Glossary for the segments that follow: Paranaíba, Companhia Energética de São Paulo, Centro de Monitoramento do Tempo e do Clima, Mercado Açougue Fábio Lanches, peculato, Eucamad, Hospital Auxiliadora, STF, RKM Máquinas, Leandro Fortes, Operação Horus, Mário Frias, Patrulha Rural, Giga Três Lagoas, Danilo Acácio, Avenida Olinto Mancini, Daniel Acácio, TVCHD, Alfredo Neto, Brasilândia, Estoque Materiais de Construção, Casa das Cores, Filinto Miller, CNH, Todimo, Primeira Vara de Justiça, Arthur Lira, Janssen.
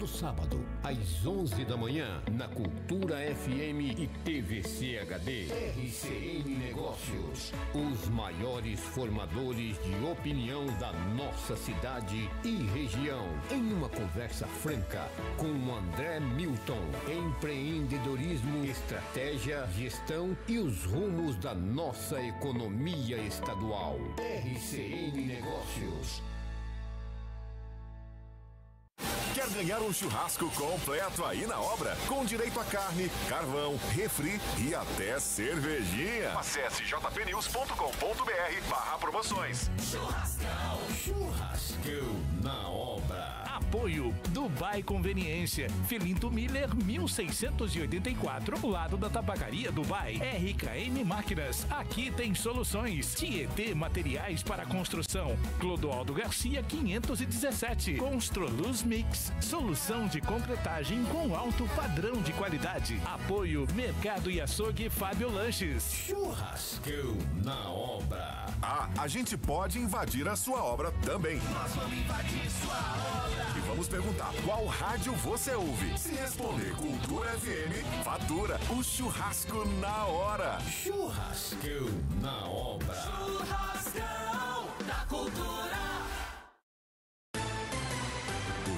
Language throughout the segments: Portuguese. todo sábado, às 11 da manhã, na Cultura FM e TVCHD. RCN Negócios, os maiores formadores de opinião da nossa cidade e região. Em uma conversa franca com André Milton. Empreendedorismo, estratégia, gestão e os rumos da nossa economia estadual. RCN Negócios. Quer ganhar um churrasco completo aí na obra? Com direito a carne, carvão, refri e até cervejinha. Acesse jpnews.com.br/promoções. Churrascão na obra. Apoio Dubai Conveniência. Filinto Miller, 1684, lado da Tabacaria Dubai. RKM Máquinas. Aqui tem soluções. Tietê Materiais para Construção. Clodoaldo Garcia, 517. Construluz Mix. Solução de concretagem com alto padrão de qualidade. Apoio Mercado e Açougue Fábio Lanches. Churrascão na obra. A gente pode invadir a sua obra também. Nós vamos invadir sua obra. E vamos perguntar qual rádio você ouve. Se responder Cultura FM, fatura o churrasco na hora. Churrascão na obra. Churrascão da Cultura.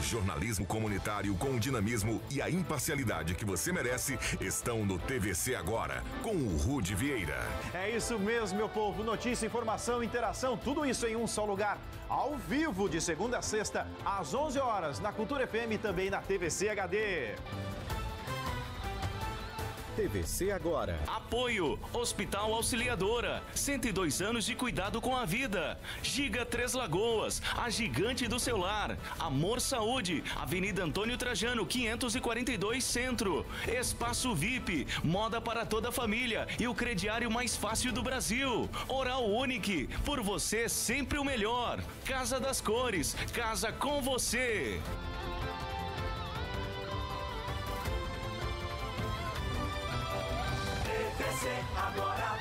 Jornalismo comunitário com o dinamismo e a imparcialidade que você merece estão no TVC Agora, com o Rude Vieira. É isso mesmo, meu povo. Notícia, informação, interação, tudo isso em um só lugar. Ao vivo, de segunda a sexta, às 11 horas, na Cultura FM e também na TVC HD. TVC Agora. Apoio Hospital Auxiliadora, 102 anos de cuidado com a vida. Giga Três Lagoas, a gigante do celular. Amor Saúde, Avenida Antônio Trajano, 542, Centro. Espaço VIP, moda para toda a família e o crediário mais fácil do Brasil. Oral Unique, por você sempre o melhor. Casa das Cores, casa com você. Agora.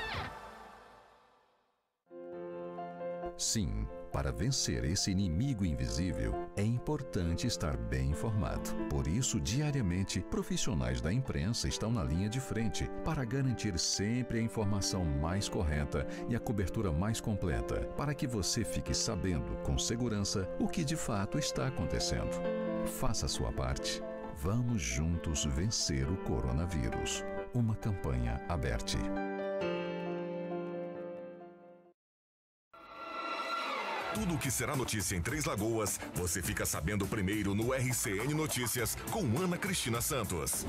Sim, para vencer esse inimigo invisível, é importante estar bem informado. Por isso, diariamente, profissionais da imprensa estão na linha de frente para garantir sempre a informação mais correta e a cobertura mais completa, para que você fique sabendo com segurança o que de fato está acontecendo. Faça a sua parte. Vamos juntos vencer o coronavírus. Uma campanha aberta. Tudo o que será notícia em Três Lagoas, você fica sabendo primeiro no RCN Notícias com Ana Cristina Santos.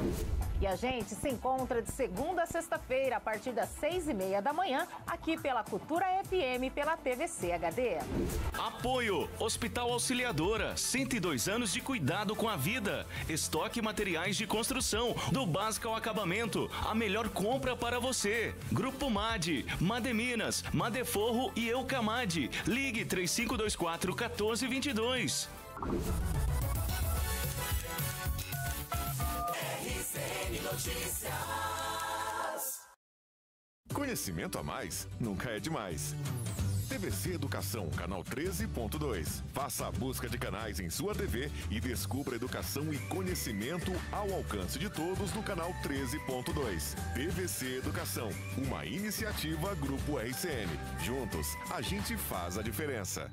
E a gente se encontra de segunda a sexta-feira, a partir das 6:30 da manhã, aqui pela Cultura FM e pela TVCHD. Apoio Hospital Auxiliadora, 102 anos de cuidado com a vida. Estoque Materiais de Construção, do básico ao acabamento, a melhor compra para você. Grupo MAD, Mademinas, Madeforro e Eucamad. Ligue 3524-1422. RCN Notícias. Conhecimento a mais nunca é demais. TVC Educação, canal 13.2. Faça a busca de canais em sua TV e descubra educação e conhecimento ao alcance de todos no canal 13.2. TVC Educação, uma iniciativa Grupo RCN. Juntos, a gente faz a diferença.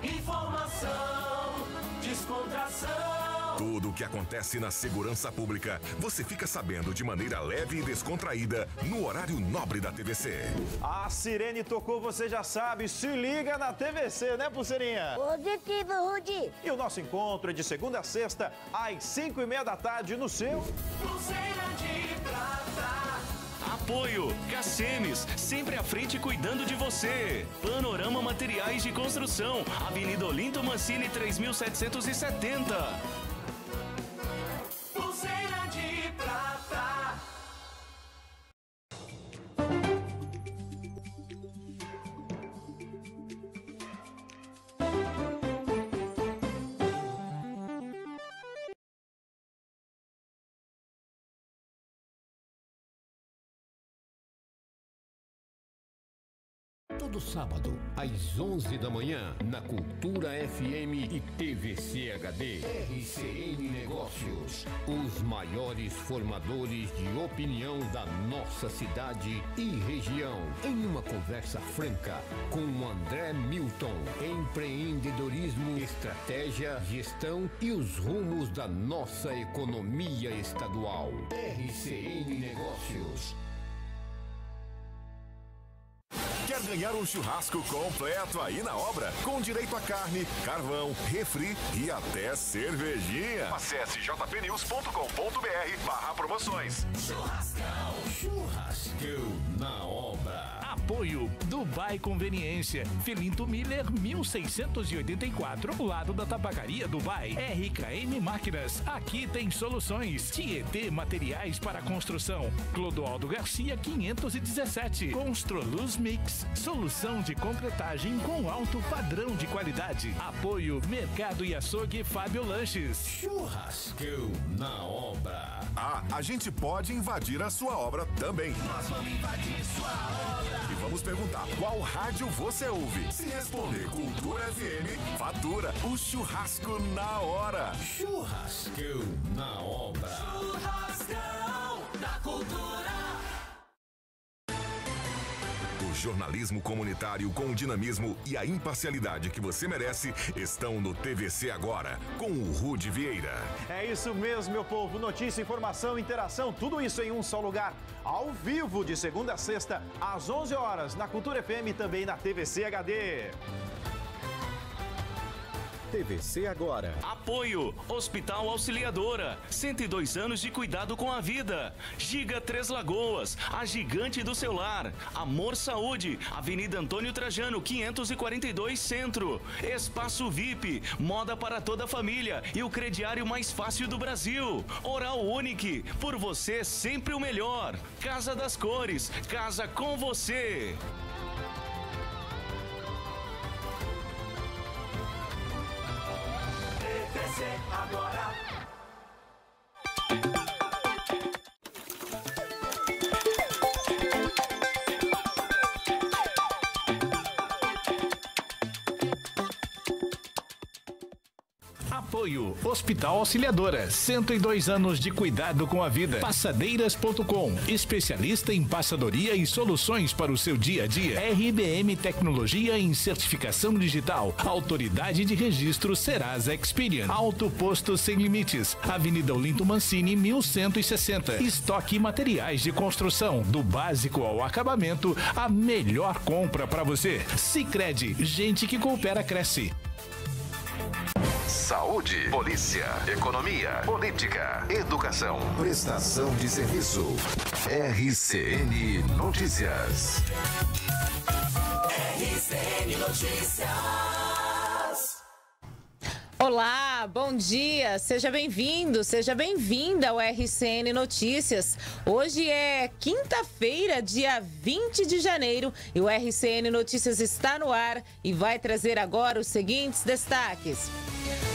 Informação, descontração. Tudo o que acontece na segurança pública, você fica sabendo de maneira leve e descontraída no horário nobre da TVC. A sirene tocou, você já sabe, se liga na TVC, né, Pulseirinha? Positivo, Rudy. E o nosso encontro é de segunda a sexta, às 5:30 da tarde, no seu... Pulseira de Prata. Apoio Cacemes, sempre à frente cuidando de você. Panorama Materiais de Construção, Avenida Olinto Mancini, 3770. Todo sábado, às 11 da manhã, na Cultura FM e TVCHD. RCN Negócios, os maiores formadores de opinião da nossa cidade e região. Em uma conversa franca com André Milton. Empreendedorismo, estratégia, gestão e os rumos da nossa economia estadual. RCN Negócios. Quer ganhar um churrasco completo aí na obra? Com direito a carne, carvão, refri e até cervejinha. Acesse jpnews.com.br/promoções. Churrascão. Churrascão na obra. Apoio Dubai Conveniência. Filinto Miller, 1684, lado da Tabacaria Dubai. RKM Máquinas. Aqui tem soluções. Tietê Materiais para Construção. Clodoaldo Garcia, 517. Construluz Mix. Solução de concretagem com alto padrão de qualidade. Apoio Mercado e Açougue Fábio Lanches. Churrascão na obra. Ah, a gente pode invadir a sua obra também. Nós vamos invadir sua obra. E vamos perguntar qual rádio você ouve. Se responder Cultura FM, fatura o churrasco na hora. Churrascão na obra. Churrascão da Cultura. Jornalismo comunitário com o dinamismo e a imparcialidade que você merece estão no TVC Agora, com o Rude Vieira. É isso mesmo, meu povo. Notícia, informação, interação, tudo isso em um só lugar. Ao vivo, de segunda a sexta, às 11 horas, na Cultura FM e também na TVC HD. TVC Agora. Apoio Hospital Auxiliadora, 102 anos de cuidado com a vida. Giga Três Lagoas, a gigante do celular. Amor Saúde, Avenida Antônio Trajano, 542, Centro. Espaço VIP, moda para toda a família e o crediário mais fácil do Brasil. Oral Unique, por você sempre o melhor. Casa das Cores, casa com você. Agora. Apoio Hospital Auxiliadora, 102 anos de cuidado com a vida. Passadeiras.com, especialista em passadoria e soluções para o seu dia a dia. RBM Tecnologia em Certificação Digital. Autoridade de Registro Serasa Experian. Auto Posto Sem Limites, Avenida Olinto Mancini, 1160. Estoque Materiais de Construção, do básico ao acabamento, a melhor compra para você. Sicredi, gente que coopera cresce. Saúde, polícia, economia, política, educação, prestação de serviço. RCN Notícias. RCN Notícias. Olá, bom dia, seja bem-vindo, seja bem-vinda ao RCN Notícias. Hoje é quinta-feira, dia 20 de janeiro, e o RCN Notícias está no ar e vai trazer agora os seguintes destaques.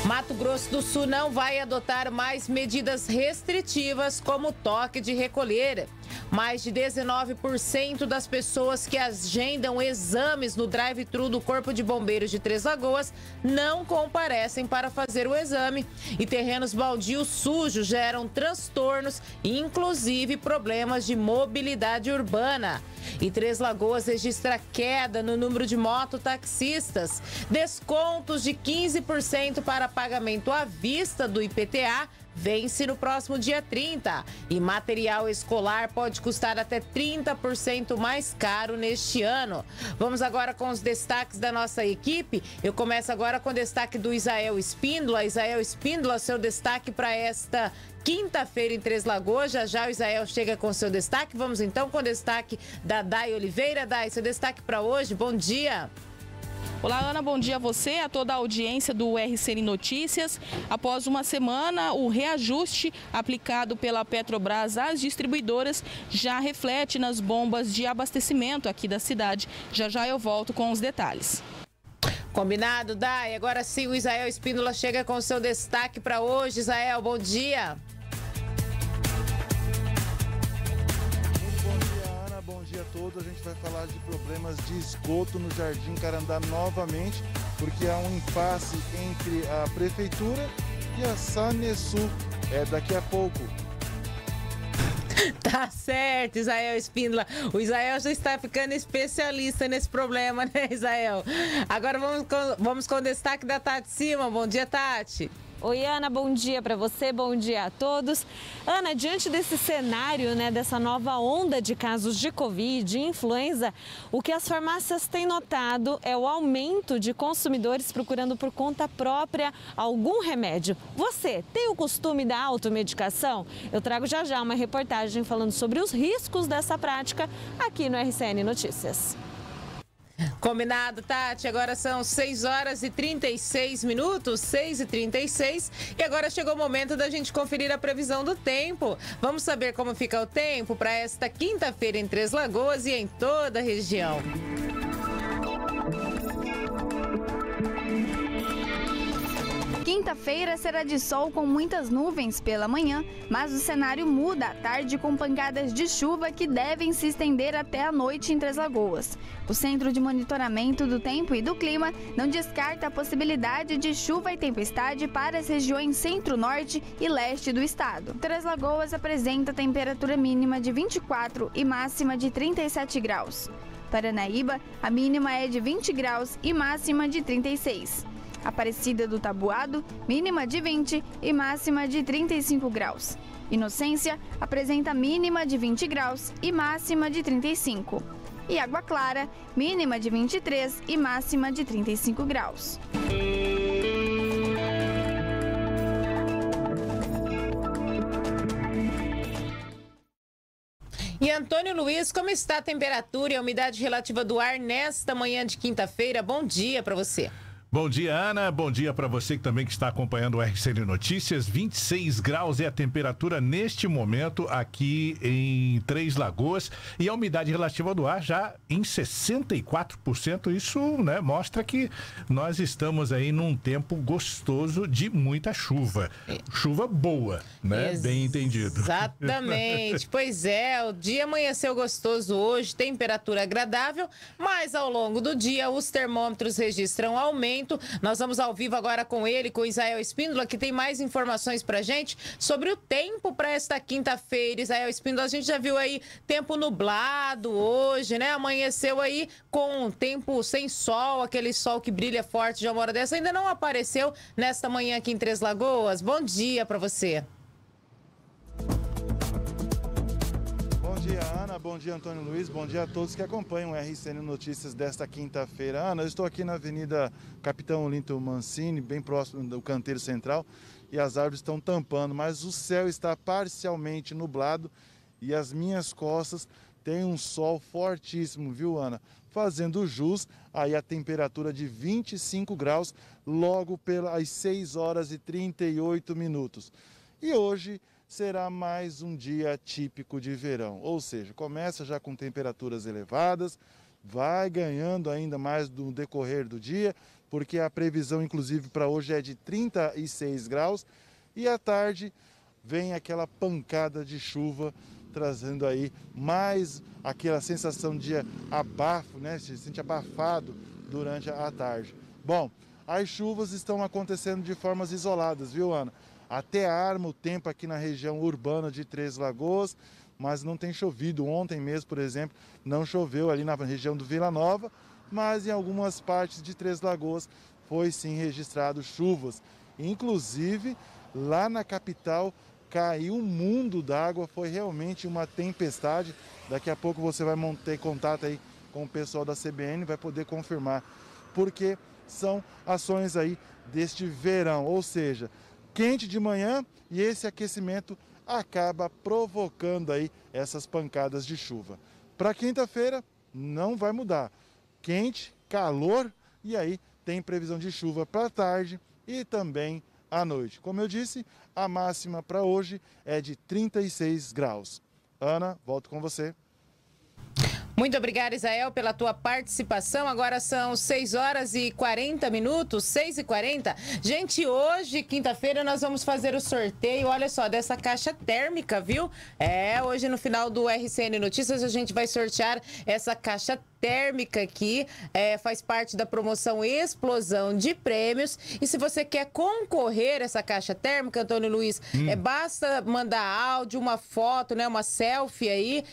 Mato Grosso do Sul não vai adotar mais medidas restritivas como toque de recolher. Mais de 19% das pessoas que agendam exames no drive-thru do Corpo de Bombeiros de Três Lagoas não comparecem para fazer o exame. E terrenos baldios sujos geram transtornos, inclusive problemas de mobilidade urbana. E Três Lagoas registra queda no número de mototaxistas. Descontos de 15% para pagamento à vista do IPTA vence no próximo dia 30. E material escolar pode custar até 30% mais caro neste ano. Vamos agora com os destaques da nossa equipe. Eu começo agora com o destaque do Isael Espíndola. Isael Espíndola, seu destaque para esta quinta-feira em Três Lagoas. Já já o Isael chega com seu destaque. Vamos então com o destaque da Dai Oliveira. Dai, seu destaque para hoje. Bom dia. Olá, Ana, bom dia a você, a toda a audiência do RCN Notícias. Após uma semana, o reajuste aplicado pela Petrobras às distribuidoras já reflete nas bombas de abastecimento aqui da cidade. Já já eu volto com os detalhes. Combinado, Dai. Agora sim, o Isael Espíndola chega com o seu destaque para hoje. Isael, bom dia. Bom dia, Ana. Bom dia a todo a gente vai falar de problemas de esgoto no Jardim Carandá novamente, porque há um impasse entre a Prefeitura e a Sanesul. É daqui a pouco. Tá certo, Isael Espíndola. O Isael já está ficando especialista nesse problema, né, Isael? Agora vamos com o destaque da Tati Simão. Bom dia, Tati. Oi, Ana, bom dia para você, bom dia a todos. Ana, diante desse cenário, né, dessa nova onda de casos de Covid e influenza, o que as farmácias têm notado é o aumento de consumidores procurando por conta própria algum remédio. Você tem o costume da automedicação? Eu trago já já uma reportagem falando sobre os riscos dessa prática aqui no RCN Notícias. Combinado, Tati. Agora são 6 horas e 36 minutos, 6 e 36. E agora chegou o momento da gente conferir a previsão do tempo. Vamos saber como fica o tempo para esta quinta-feira em Três Lagoas e em toda a região. Quinta-feira será de sol com muitas nuvens pela manhã, mas o cenário muda à tarde com pancadas de chuva que devem se estender até a noite em Três Lagoas. O Centro de Monitoramento do Tempo e do Clima não descarta a possibilidade de chuva e tempestade para as regiões centro-norte e leste do estado. Três Lagoas apresenta temperatura mínima de 24 e máxima de 37 graus. Paranaíba, a mínima é de 20 graus e máxima de 36. Aparecida do Taboado, mínima de 20 e máxima de 35 graus. Inocência apresenta mínima de 20 graus e máxima de 35. E Água Clara, mínima de 23 e máxima de 35 graus. E Antônio Luiz, como está a temperatura e a umidade relativa do ar nesta manhã de quinta-feira? Bom dia para você. Bom dia, Ana. Bom dia para você que está acompanhando o RCN Notícias. 26 graus é a temperatura neste momento aqui em Três Lagoas e a umidade relativa do ar já em 64%. Isso, né, mostra que nós estamos aí num tempo gostoso de muita chuva. Chuva boa, né? Bem entendido. Exatamente. Pois é, o dia amanheceu gostoso hoje, temperatura agradável, mas ao longo do dia os termômetros registram aumento. Nós vamos ao vivo agora com ele, com o Isael Espíndola, que tem mais informações pra gente sobre o tempo para esta quinta-feira. Isael Espíndola, a gente já viu aí tempo nublado hoje, né? Amanheceu aí com tempo sem sol, aquele sol que brilha forte de uma hora dessa. Ainda não apareceu nesta manhã aqui em Três Lagoas. Bom dia pra você. Bom dia, Ana. Bom dia, Antônio Luiz. Bom dia a todos que acompanham o RCN Notícias desta quinta-feira. Ana, eu estou aqui na Avenida Capitão Olinto Mancini, bem próximo do canteiro central, e as árvores estão tampando, mas o céu está parcialmente nublado e as minhas costas têm um sol fortíssimo, viu, Ana? Fazendo jus aí a temperatura de 25 graus logo pelas 6 horas e 38 minutos. E hoje será mais um dia típico de verão, ou seja, começa já com temperaturas elevadas, vai ganhando ainda mais no decorrer do dia, porque a previsão inclusive para hoje é de 36 graus e à tarde vem aquela pancada de chuva, trazendo aí mais aquela sensação de abafo, né? Se sente abafado durante a tarde. Bom, as chuvas estão acontecendo de formas isoladas, viu, Ana? Até arma o tempo aqui na região urbana de Três Lagoas, mas não tem chovido. Ontem mesmo, por exemplo, não choveu ali na região do Vila Nova, mas em algumas partes de Três Lagoas foi sim registrado chuvas. Inclusive, lá na capital caiu um mundo d'água, foi realmente uma tempestade. Daqui a pouco você vai ter contato aí com o pessoal da CBN, vai poder confirmar, porque são ações aí deste verão, ou seja, quente de manhã e esse aquecimento acaba provocando aí essas pancadas de chuva. Para quinta-feira não vai mudar. Quente, calor e aí tem previsão de chuva para tarde e também à noite. Como eu disse, a máxima para hoje é de 36 graus. Ana, volto com você. Muito obrigada, Isael, pela tua participação. Agora são 6h40, 6h40. Gente, hoje, quinta-feira, nós vamos fazer o sorteio, olha só, dessa caixa térmica, viu? É, hoje no final do RCN Notícias a gente vai sortear essa caixa térmica aqui, faz parte da promoção Explosão de Prêmios. E se você quer concorrer a essa caixa térmica, Antônio Luiz, basta mandar áudio, uma foto, né, uma selfie aí,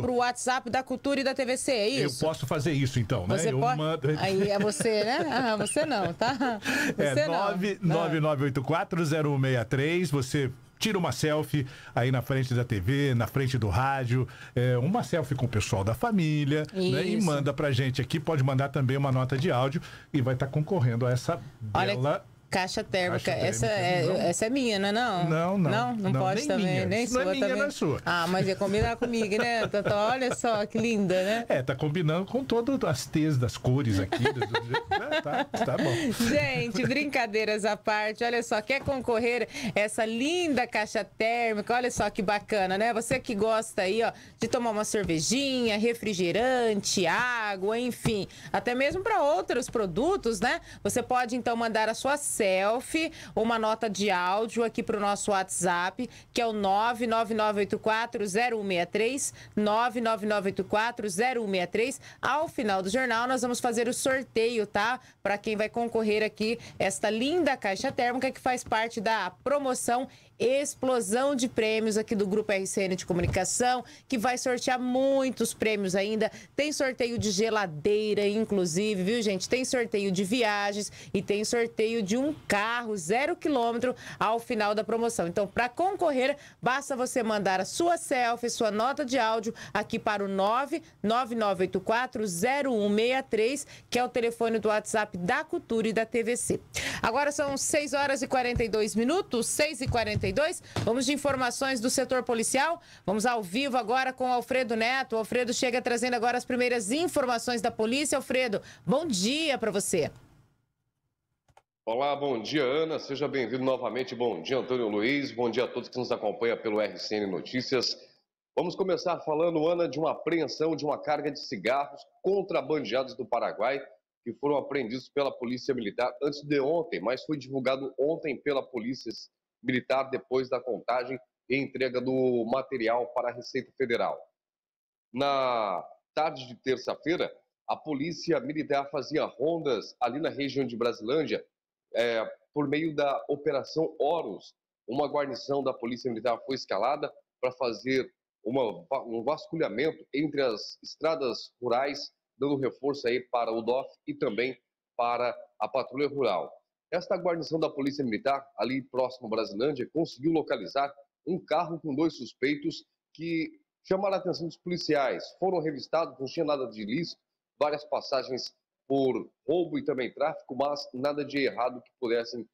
pro WhatsApp da Cultura e da TVC, é isso? Eu posso fazer isso então, né? Você pode... mando... Aí é você, né? Ah, você não, tá? Você é 999840163, você... tira uma selfie aí na frente da TV, na frente do rádio, uma selfie com o pessoal da família, né, e manda pra gente aqui, pode mandar também uma nota de áudio e vai estar concorrendo a essa bela... caixa térmica. Essa é minha, não é não? Não pode também, nem sua também. Não é minha, não é sua. Ah, mas ia combinar comigo, né? Olha só, que linda, né? É, tá combinando com todas as tês das cores aqui. Tá bom. Gente, brincadeiras à parte, olha só, quer concorrer essa linda caixa térmica? Olha só que bacana, né? Você que gosta aí, ó, de tomar uma cervejinha, refrigerante, água, enfim, até mesmo para outros produtos, né? Você pode, então, mandar a sua selfie, uma nota de áudio aqui para o nosso WhatsApp, que é o 999840163, 999840163. Ao final do jornal, nós vamos fazer o sorteio, tá? Para quem vai concorrer aqui, esta linda caixa térmica que faz parte da promoção Explosão de Prêmios aqui do Grupo RCN de Comunicação, que vai sortear muitos prêmios ainda. Tem sorteio de geladeira, inclusive, viu, gente? Tem sorteio de viagens e tem sorteio de um carro 0 km ao final da promoção. Então, para concorrer, basta você mandar a sua selfie, sua nota de áudio aqui para o 999840163, que é o telefone do WhatsApp da Cultura e da TVC. Agora são 6h42, 6h42. Vamos de informações do setor policial. Vamos ao vivo agora com o Alfredo Neto. O Alfredo chega trazendo agora as primeiras informações da polícia. Alfredo, bom dia para você. Olá, bom dia, Ana. Seja bem-vindo novamente. Bom dia, Antônio Luiz. Bom dia a todos que nos acompanham pelo RCN Notícias. Vamos começar falando, Ana, de uma apreensão de uma carga de cigarros contrabandeados do Paraguai que foram apreendidos pela Polícia Militar antes de ontem, mas foi divulgado ontem pela Polícia Militar depois da contagem e entrega do material para a Receita Federal. Na tarde de terça-feira, a Polícia Militar fazia rondas ali na região de Brasilândia por meio da Operação Horus. Uma guarnição da Polícia Militar foi escalada para fazer um vasculhamento entre as estradas rurais, dando reforço aí para o DOF e também para a Patrulha Rural. Esta guarnição da Polícia Militar, ali próximo à Brasilândia, conseguiu localizar um carro com 2 suspeitos que chamaram a atenção dos policiais. Foram revistados, não tinha nada de ilícito, várias passagens por roubo e também tráfico, mas nada de errado que pudessem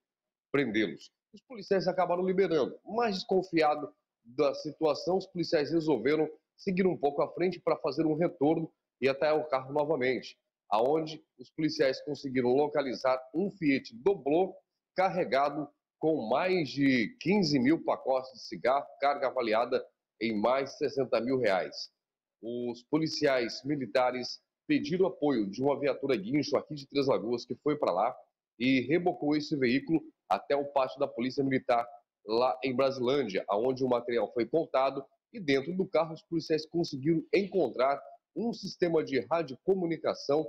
prendê-los. Os policiais acabaram liberando. Mais desconfiado da situação, os policiais resolveram seguir um pouco à frente para fazer um retorno e até o carro novamente, aonde os policiais conseguiram localizar um Fiat Doblô carregado com mais de 15 mil pacotes de cigarro, carga avaliada em mais de 60 mil reais. Os policiais militares pediram apoio de uma viatura guincho aqui de Três Lagoas que foi para lá e rebocou esse veículo até o pátio da Polícia Militar lá em Brasilândia, aonde o material foi contado e dentro do carro os policiais conseguiram encontrar um sistema de radiocomunicação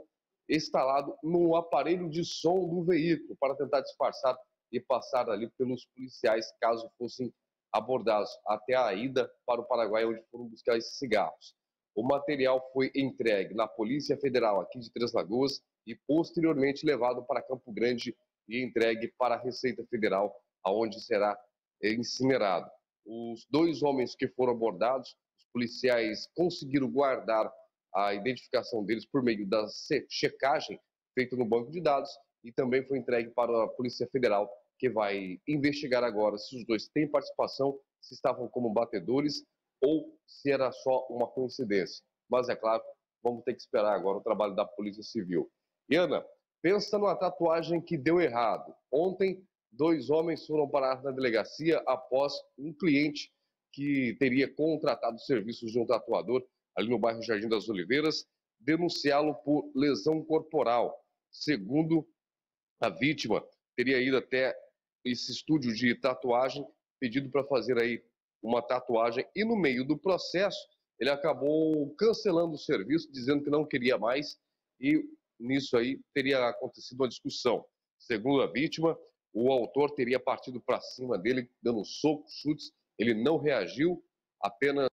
instalado no aparelho de som do veículo para tentar disfarçar e passar ali pelos policiais caso fossem abordados até a ida para o Paraguai, onde foram buscar esses cigarros. O material foi entregue na Polícia Federal aqui de Três Lagoas e posteriormente levado para Campo Grande e entregue para a Receita Federal, aonde será incinerado. Os 2 homens que foram abordados, os policiais conseguiram guardar a identificação deles por meio da checagem feita no banco de dados e também foi entregue para a Polícia Federal, que vai investigar agora se os 2 têm participação, se estavam como batedores ou se era só uma coincidência. Mas, é claro, vamos ter que esperar agora o trabalho da Polícia Civil. E, Ana, pensa numa tatuagem que deu errado. Ontem, 2 homens foram parar na delegacia após um cliente que teria contratado serviços de um tatuador ali no bairro Jardim das Oliveiras, denunciá-lo por lesão corporal. Segundo a vítima, teria ido até esse estúdio de tatuagem, pedido para fazer aí uma tatuagem, e no meio do processo ele acabou cancelando o serviço, dizendo que não queria mais, e nisso aí teria acontecido uma discussão. Segundo a vítima, o autor teria partido para cima dele, dando socos, chutes, ele não reagiu, apenas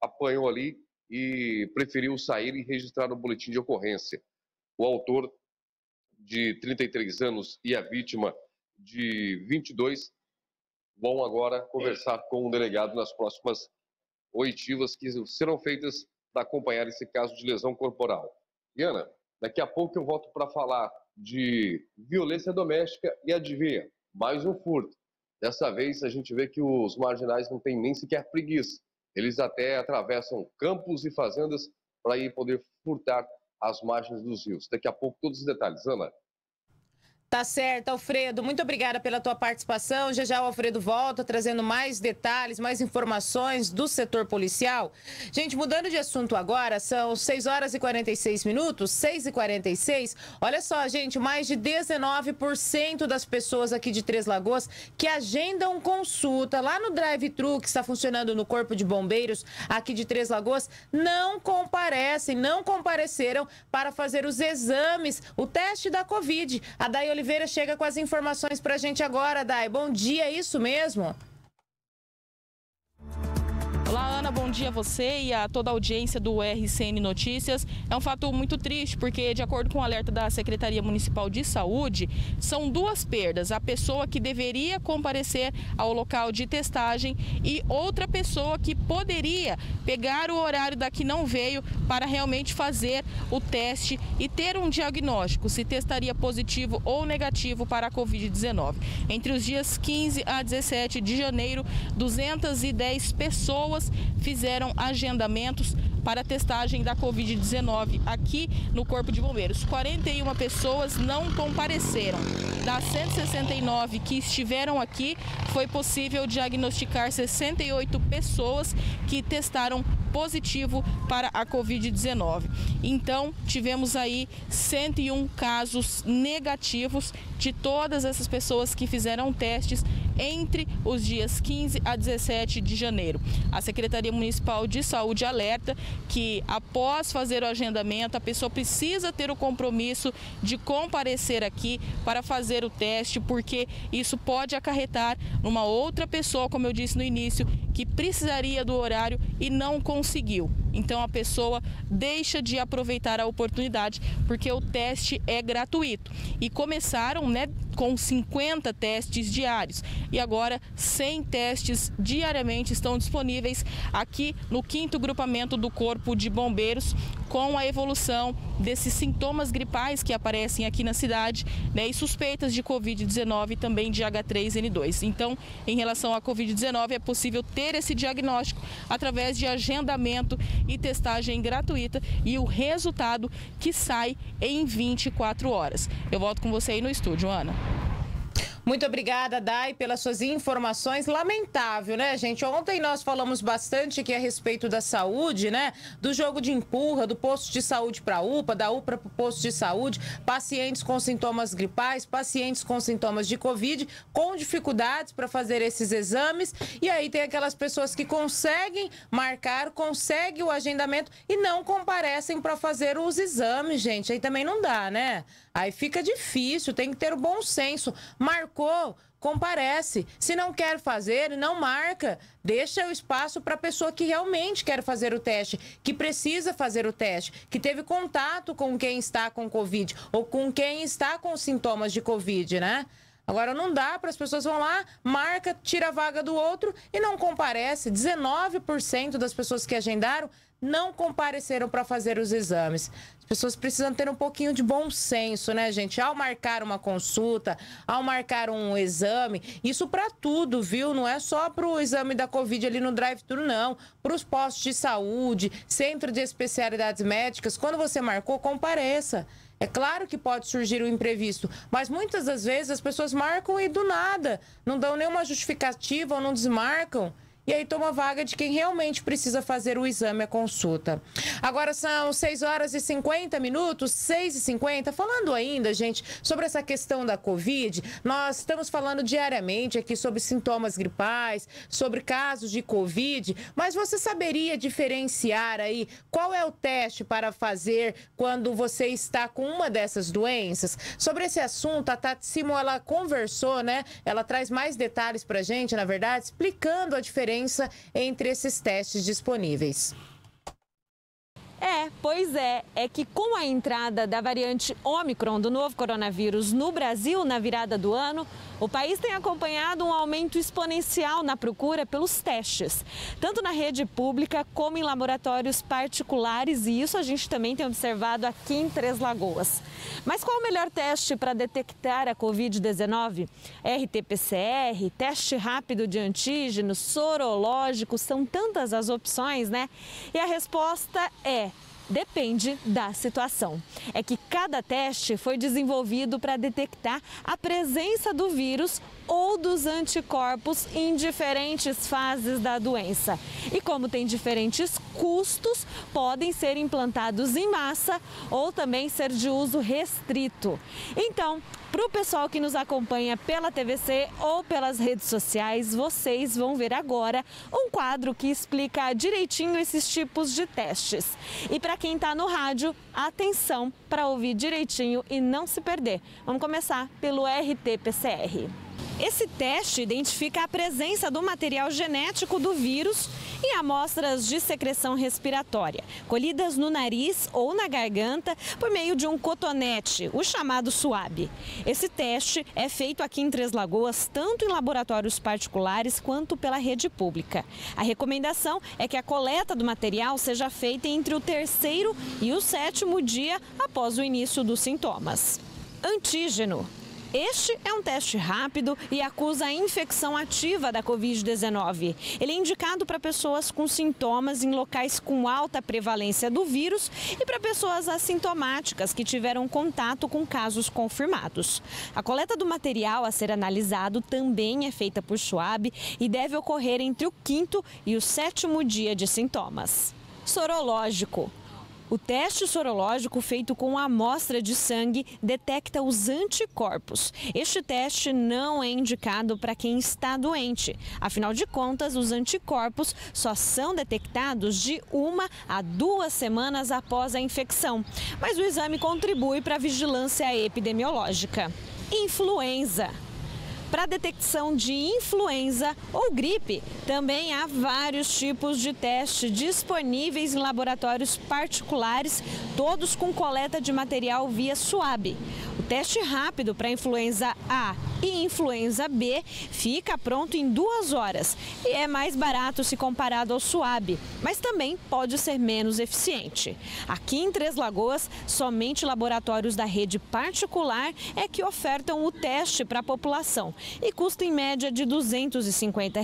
apanhou ali e preferiu sair e registrar no boletim de ocorrência. O autor de 33 anos e a vítima de 22 vão agora conversar com o delegado nas próximas oitivas que serão feitas para acompanhar esse caso de lesão corporal. Ana, daqui a pouco eu volto para falar de violência doméstica e adivinha, mais um furto. Dessa vez a gente vê que os marginais não têm nem sequer preguiça. Eles até atravessam campos e fazendas para ir poder furtar as margens dos rios. Daqui a pouco todos os detalhes, Ana. Tá certo, Alfredo. Muito obrigada pela tua participação. Já já o Alfredo volta trazendo mais detalhes, mais informações do setor policial. Gente, mudando de assunto agora, são 6h46, 6h46. Olha só, gente, mais de 19% das pessoas aqui de Três Lagoas que agendam consulta lá no drive-thru que está funcionando no Corpo de Bombeiros aqui de Três Lagoas não comparecem, não compareceram para fazer os exames, o teste da Covid. A Dai Oliveira chega com as informações para a gente agora, Dai. Bom dia, é isso mesmo? Olá, Ana, bom dia a você e a toda a audiência do RCN Notícias. É um fato muito triste porque, de acordo com o alerta da Secretaria Municipal de Saúde, são duas perdas. A pessoa que deveria comparecer ao local de testagem e outra pessoa que poderia pegar o horário da que não veio para realmente fazer o teste e ter um diagnóstico, se testaria positivo ou negativo para a Covid-19. Entre os dias 15 a 17 de janeiro, 210 pessoas fizeram agendamentos para a testagem da Covid-19 aqui no Corpo de Bombeiros. 41 pessoas não compareceram. Das 169 que estiveram aqui, foi possível diagnosticar 68 pessoas que testaram positivo para a Covid-19. Então, tivemos aí 101 casos negativos de todas essas pessoas que fizeram testes entre os dias 15 a 17 de janeiro. A Secretaria Municipal de Saúde alerta que, após fazer o agendamento, a pessoa precisa ter o compromisso de comparecer aqui para fazer o teste, porque isso pode acarretar numa outra pessoa, como eu disse no início, que precisaria do horário e não conseguiu. Então a pessoa deixa de aproveitar a oportunidade, porque o teste é gratuito. E começaram, com 50 testes diários e agora 100 testes diariamente estão disponíveis aqui no 5º grupamento do Corpo de Bombeiros, com a evolução desses sintomas gripais que aparecem aqui na cidade, e suspeitas de Covid-19 e também de H3N2. Então, em relação à Covid-19, é possível ter esse diagnóstico através de agendamento e testagem gratuita e o resultado que sai em 24 horas. Eu volto com você aí no estúdio, Ana. Muito obrigada, Dai, pelas suas informações. Lamentável, né, gente? Ontem nós falamos bastante aqui a respeito da saúde, né? Do jogo de empurra, do posto de saúde para a UPA, da UPA para o posto de saúde, pacientes com sintomas gripais, pacientes com sintomas de Covid, com dificuldades para fazer esses exames. E aí tem aquelas pessoas que conseguem marcar, conseguem o agendamento e não comparecem para fazer os exames, gente. Aí também não dá, né? Aí fica difícil, tem que ter o bom senso. Marcou, comparece. Se não quer fazer, não marca. Deixa o espaço para a pessoa que realmente quer fazer o teste, que precisa fazer o teste, que teve contato com quem está com Covid ou com quem está com sintomas de Covid, né? Agora não dá para as pessoas vão lá, marca, tira a vaga do outro e não comparece. 19% das pessoas que agendaram não compareceram para fazer os exames. As pessoas precisam ter um pouquinho de bom senso, né, gente? Ao marcar uma consulta, ao marcar um exame, isso para tudo, viu? Não é só para o exame da Covid ali no drive-thru, não. Para os postos de saúde, centro de especialidades médicas, quando você marcou, compareça. É claro que pode surgir o imprevisto, mas muitas das vezes as pessoas marcam e do nada, não dão nenhuma justificativa ou não desmarcam. e aí toma vaga de quem realmente precisa fazer o exame, a consulta. Agora são 6h50, 6h50. Falando ainda, gente, sobre essa questão da Covid, nós estamos falando diariamente aqui sobre sintomas gripais, sobre casos de Covid, mas você saberia diferenciar aí qual é o teste para fazer quando você está com uma dessas doenças? Sobre esse assunto, a Tati Simão, ela conversou, né? Ela traz mais detalhes para a gente, na verdade, explicando a diferença entre esses testes disponíveis. Pois é que com a entrada da variante Ômicron do novo coronavírus no Brasil na virada do ano, o país tem acompanhado um aumento exponencial na procura pelos testes, tanto na rede pública como em laboratórios particulares, e isso a gente também tem observado aqui em Três Lagoas. Mas qual o melhor teste para detectar a Covid-19? RT-PCR, teste rápido de antígeno, sorológico, são tantas as opções, né? E a resposta é... depende da situação. É que cada teste foi desenvolvido para detectar a presença do vírus ou dos anticorpos em diferentes fases da doença. E como tem diferentes custos, podem ser implantados em massa ou também ser de uso restrito. Então, para o pessoal que nos acompanha pela TVC ou pelas redes sociais, vocês vão ver agora um quadro que explica direitinho esses tipos de testes. E para quem está no rádio, atenção para ouvir direitinho e não se perder. Vamos começar pelo RT-PCR. Esse teste identifica a presença do material genético do vírus em amostras de secreção respiratória, colhidas no nariz ou na garganta por meio de um cotonete, o chamado suave. Esse teste é feito aqui em Três Lagoas, tanto em laboratórios particulares quanto pela rede pública. A recomendação é que a coleta do material seja feita entre o 3º e o 7º dia após o início dos sintomas. Antígeno. Este é um teste rápido e acusa a infecção ativa da Covid-19. Ele é indicado para pessoas com sintomas em locais com alta prevalência do vírus e para pessoas assintomáticas que tiveram contato com casos confirmados. A coleta do material a ser analisado também é feita por swab e deve ocorrer entre o 5º e o 7º dia de sintomas. Sorológico. O teste sorológico feito com a amostra de sangue detecta os anticorpos. Este teste não é indicado para quem está doente. Afinal de contas, os anticorpos só são detectados de 1 a 2 semanas após a infecção. Mas o exame contribui para a vigilância epidemiológica. Influenza. Para a detecção de influenza ou gripe, também há vários tipos de teste disponíveis em laboratórios particulares, todos com coleta de material via swab. O teste rápido para influenza A e influenza B fica pronto em 2 horas e é mais barato se comparado ao swab, mas também pode ser menos eficiente. Aqui em Três Lagoas, somente laboratórios da rede particular é que ofertam o teste para a população e custa em média de R$ 250.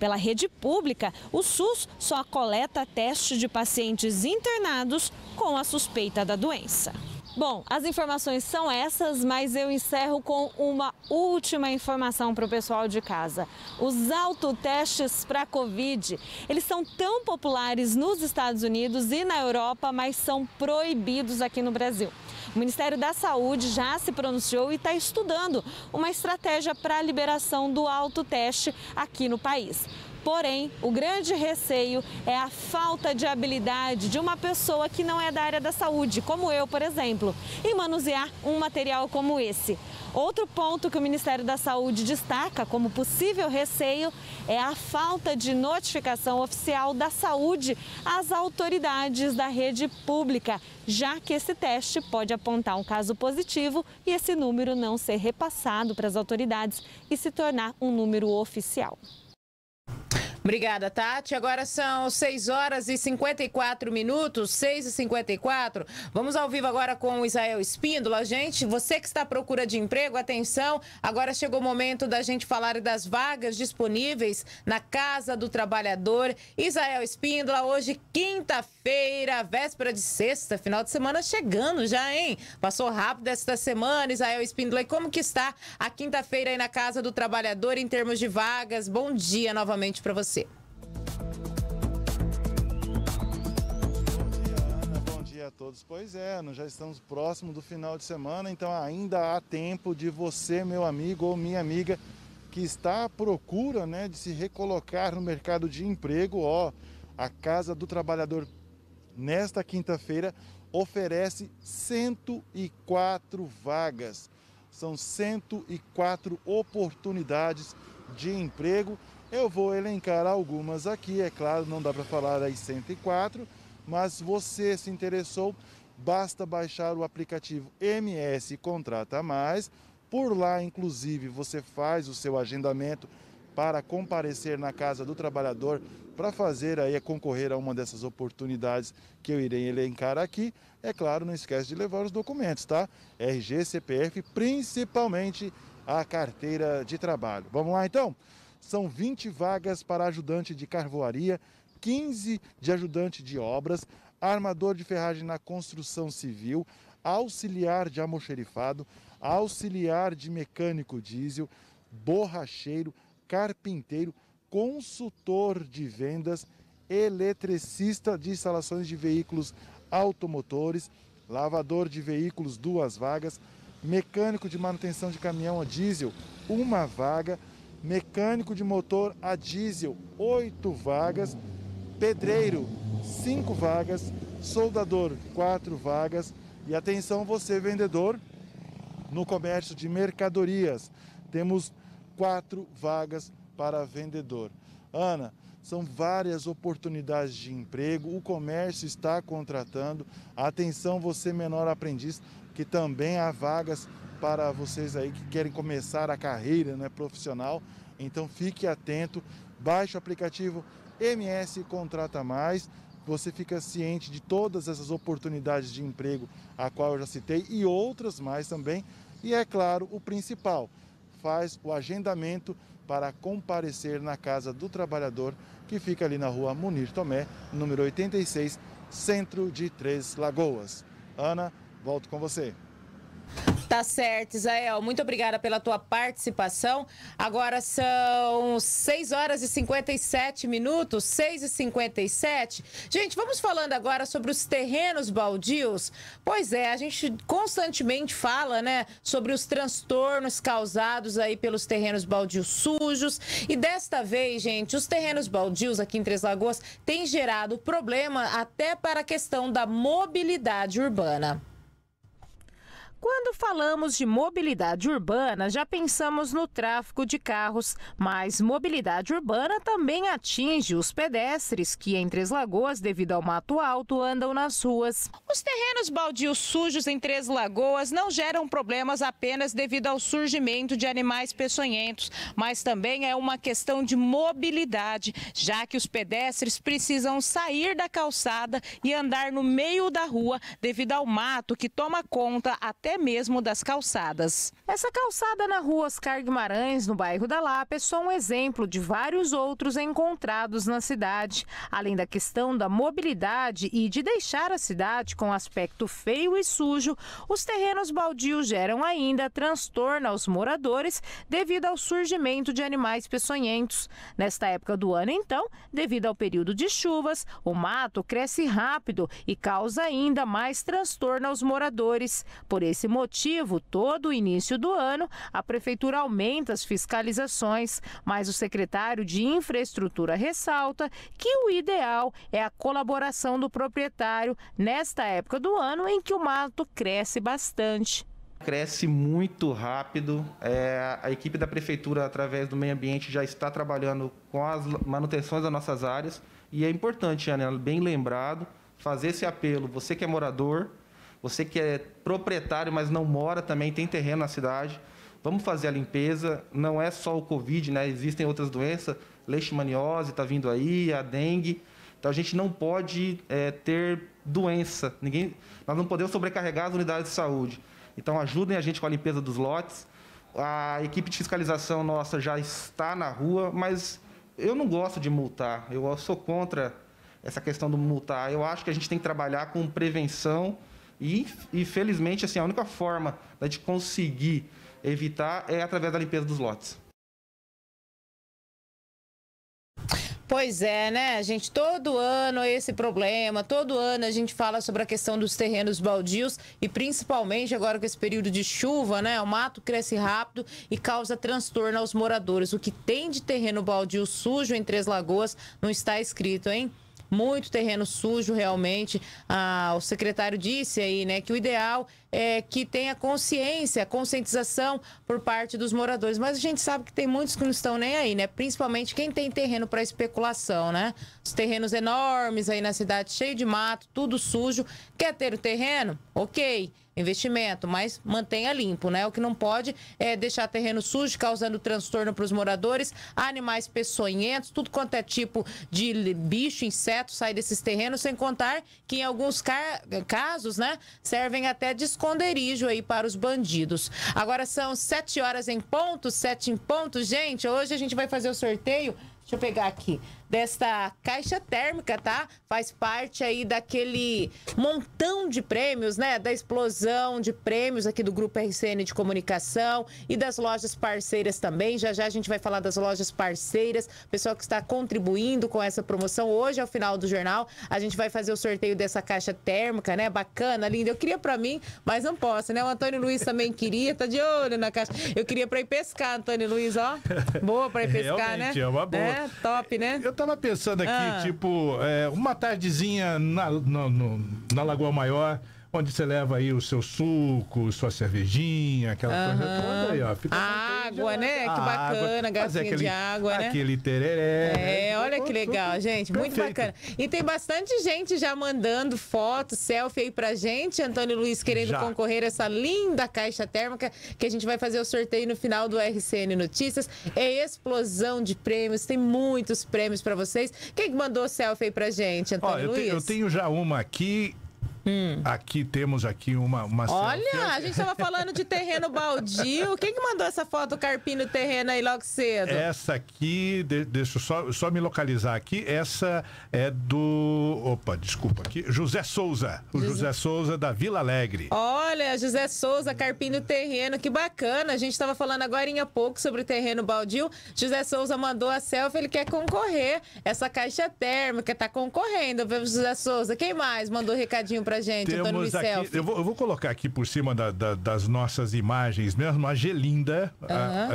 Pela rede pública, o SUS só coleta teste de pacientes internados com a suspeita da doença. Bom, as informações são essas, mas eu encerro com uma última informação para o pessoal de casa. Os autotestes para Covid, eles são tão populares nos Estados Unidos e na Europa, mas são proibidos aqui no Brasil. O Ministério da Saúde já se pronunciou e está estudando uma estratégia para a liberação do autoteste aqui no país. Porém, o grande receio é a falta de habilidade de uma pessoa que não é da área da saúde, como eu, por exemplo, em manusear um material como esse. Outro ponto que o Ministério da Saúde destaca como possível receio é a falta de notificação oficial da saúde às autoridades da rede pública, já que esse teste pode apontar um caso positivo e esse número não ser repassado para as autoridades e se tornar um número oficial. Obrigada, Tati. Agora são 6h54, 6h54. Vamos ao vivo agora com o Isael Espíndola. Gente, você que está à procura de emprego, atenção, agora chegou o momento da gente falar das vagas disponíveis na Casa do Trabalhador. Isael Espíndola, hoje, quinta-feira, véspera de sexta, final de semana chegando já, hein? Passou rápido esta semana, Isael Espíndola. E como que está a quinta-feira aí na Casa do Trabalhador em termos de vagas? Bom dia novamente para você. todos. Pois é, nós já estamos próximo do final de semana, então ainda há tempo de você, meu amigo ou minha amiga, que está à procura, né, de se recolocar no mercado de emprego. Ó, a Casa do Trabalhador, nesta quinta-feira, oferece 104 vagas. São 104 oportunidades de emprego. Eu vou elencar algumas aqui, é claro, não dá para falar as 104, mas você se interessou, basta baixar o aplicativo MS Contrata Mais. Por lá, inclusive, você faz o seu agendamento para comparecer na Casa do Trabalhador para fazer aí, concorrer a uma dessas oportunidades que eu irei elencar aqui. É claro, não esquece de levar os documentos, tá? RG, CPF, principalmente a carteira de trabalho. Vamos lá, então? São 20 vagas para ajudante de carvoaria, 15 de ajudante de obras, armador de ferragem na construção civil, auxiliar de almoxerifado, auxiliar de mecânico diesel, borracheiro, carpinteiro, consultor de vendas, eletricista de instalações de veículos automotores, lavador de veículos, 2 vagas, mecânico de manutenção de caminhão a diesel, 1 vaga, mecânico de motor a diesel, 8 vagas, pedreiro, 5 vagas, soldador, 4 vagas. E atenção você, vendedor, no comércio de mercadorias, temos 4 vagas para vendedor. Ana, são várias oportunidades de emprego, o comércio está contratando. Atenção você, menor aprendiz, que também há vagas para vocês aí que querem começar a carreira, né, profissional. Então fique atento, baixe o aplicativo MS Contrata Mais, você fica ciente de todas essas oportunidades de emprego a qual eu já citei e outras mais também. E é claro, o principal, faz o agendamento para comparecer na Casa do Trabalhador, que fica ali na rua Munir Tomé, número 86, centro de 3 Lagoas. Ana, volto com você. Tá certo, Isael. Muito obrigada pela tua participação. Agora são 6 horas e 57 minutos, 6 e 57. Gente, vamos falando agora sobre os terrenos baldios. Pois é, a gente constantemente fala, né, sobre os transtornos causados aí pelos terrenos baldios sujos. E desta vez, gente, os terrenos baldios aqui em Três Lagoas têm gerado problema até para a questão da mobilidade urbana. Quando falamos de mobilidade urbana, já pensamos no tráfego de carros, mas mobilidade urbana também atinge os pedestres que, em Três Lagoas, devido ao mato alto, andam nas ruas. Os terrenos baldios sujos em Três Lagoas não geram problemas apenas devido ao surgimento de animais peçonhentos, mas também é uma questão de mobilidade, já que os pedestres precisam sair da calçada e andar no meio da rua devido ao mato que toma conta até mesmo das calçadas. Essa calçada na rua Oscar Guimarães, no bairro da Lapa, é só um exemplo de vários outros encontrados na cidade. Além da questão da mobilidade e de deixar a cidade com aspecto feio e sujo, os terrenos baldios geram ainda transtorno aos moradores devido ao surgimento de animais peçonhentos. Nesta época do ano, então, devido ao período de chuvas, o mato cresce rápido e causa ainda mais transtorno aos moradores. Por esse motivo, todo o início do ano, a Prefeitura aumenta as fiscalizações, mas o secretário de Infraestrutura ressalta que o ideal é a colaboração do proprietário nesta época do ano em que o mato cresce bastante. Cresce muito rápido, a equipe da Prefeitura, através do meio ambiente, já está trabalhando com as manutenções das nossas áreas e é importante, Ana, bem lembrado, fazer esse apelo, você que é morador, você que é proprietário, mas não mora também, tem terreno na cidade, vamos fazer a limpeza. Não é só o Covid, né? Existem outras doenças, leishmaniose está vindo aí, a dengue. Então, a gente não pode ter doença. Nós não podemos sobrecarregar as unidades de saúde. Então, ajudem a gente com a limpeza dos lotes. A equipe de fiscalização nossa já está na rua, mas eu não gosto de multar. Eu sou contra essa questão do multar. Eu acho que a gente tem que trabalhar com prevenção. E felizmente, assim, a única forma da gente conseguir evitar é através da limpeza dos lotes. Pois é, né, gente? Todo ano esse problema, todo ano a gente fala sobre a questão dos terrenos baldios e principalmente agora com esse período de chuva, né? O mato cresce rápido e causa transtorno aos moradores. O que tem de terreno baldio sujo em Três Lagoas não está escrito, hein? Muito terreno sujo, realmente. Ah, o secretário disse aí, né, que o ideal é que tenha consciência, conscientização por parte dos moradores. Mas a gente sabe que tem muitos que não estão nem aí, né? Principalmente quem tem terreno para especulação, né? Os terrenos enormes aí na cidade, cheio de mato, tudo sujo. Quer ter o terreno? Ok. Investimento, mas mantenha limpo, né? O que não pode é deixar terreno sujo, causando transtorno para os moradores, animais peçonhentos, tudo quanto é tipo de bicho, inseto, sai desses terrenos, sem contar que em alguns casos, né, servem até de esconderijo aí para os bandidos. Agora são 7h em ponto, gente, hoje a gente vai fazer o sorteio, deixa eu pegar aqui, desta caixa térmica, tá? Faz parte aí daquele montão de prêmios, né? Da explosão de prêmios aqui do Grupo RCN de Comunicação e das lojas parceiras também. Já já a gente vai falar das lojas parceiras, pessoal que está contribuindo com essa promoção. Hoje, ao final do jornal, a gente vai fazer o sorteio dessa caixa térmica, né? Bacana, linda. Eu queria pra mim, mas não posso, né? O Antônio Luiz também queria, tá de olho na caixa. Eu queria pra ir pescar, Antônio Luiz, ó. Boa pra ir pescar, realmente, né? É uma boa. É, top, né? Eu tava pensando aqui, tipo, uma tardezinha na Lagoa Maior, onde você leva aí o seu suco, sua cervejinha, aquela coisa toda aí, ó. Fica água, né? Que bacana, garrafinha de água, né? Aquele tereré. É, olha que legal, gente. Muito bacana. E tem bastante gente já mandando foto, selfie aí pra gente. Antônio Luiz querendo concorrer a essa linda caixa térmica que a gente vai fazer o sorteio no final do RCN Notícias. É explosão de prêmios, tem muitos prêmios pra vocês. Quem que mandou selfie aí pra gente, Antônio Luiz? Eu tenho já uma aqui. Aqui temos aqui uma olha, selfie. A gente estava falando de terreno baldio. Quem que mandou essa foto do Carpinho terreno aí logo cedo? Essa aqui, deixa eu só me localizar aqui. Essa é do... Opa, desculpa aqui. José Souza. O José Souza da Vila Alegre. Olha, José Souza, Carpinho terreno. Que bacana. A gente estava falando agora há pouco sobre o terreno baldio. José Souza mandou a selfie. Ele quer concorrer. Essa caixa térmica está concorrendo. José Souza, quem mais mandou recadinho pra gente? Temos aqui, eu vou colocar aqui por cima das nossas imagens mesmo. A Gelinda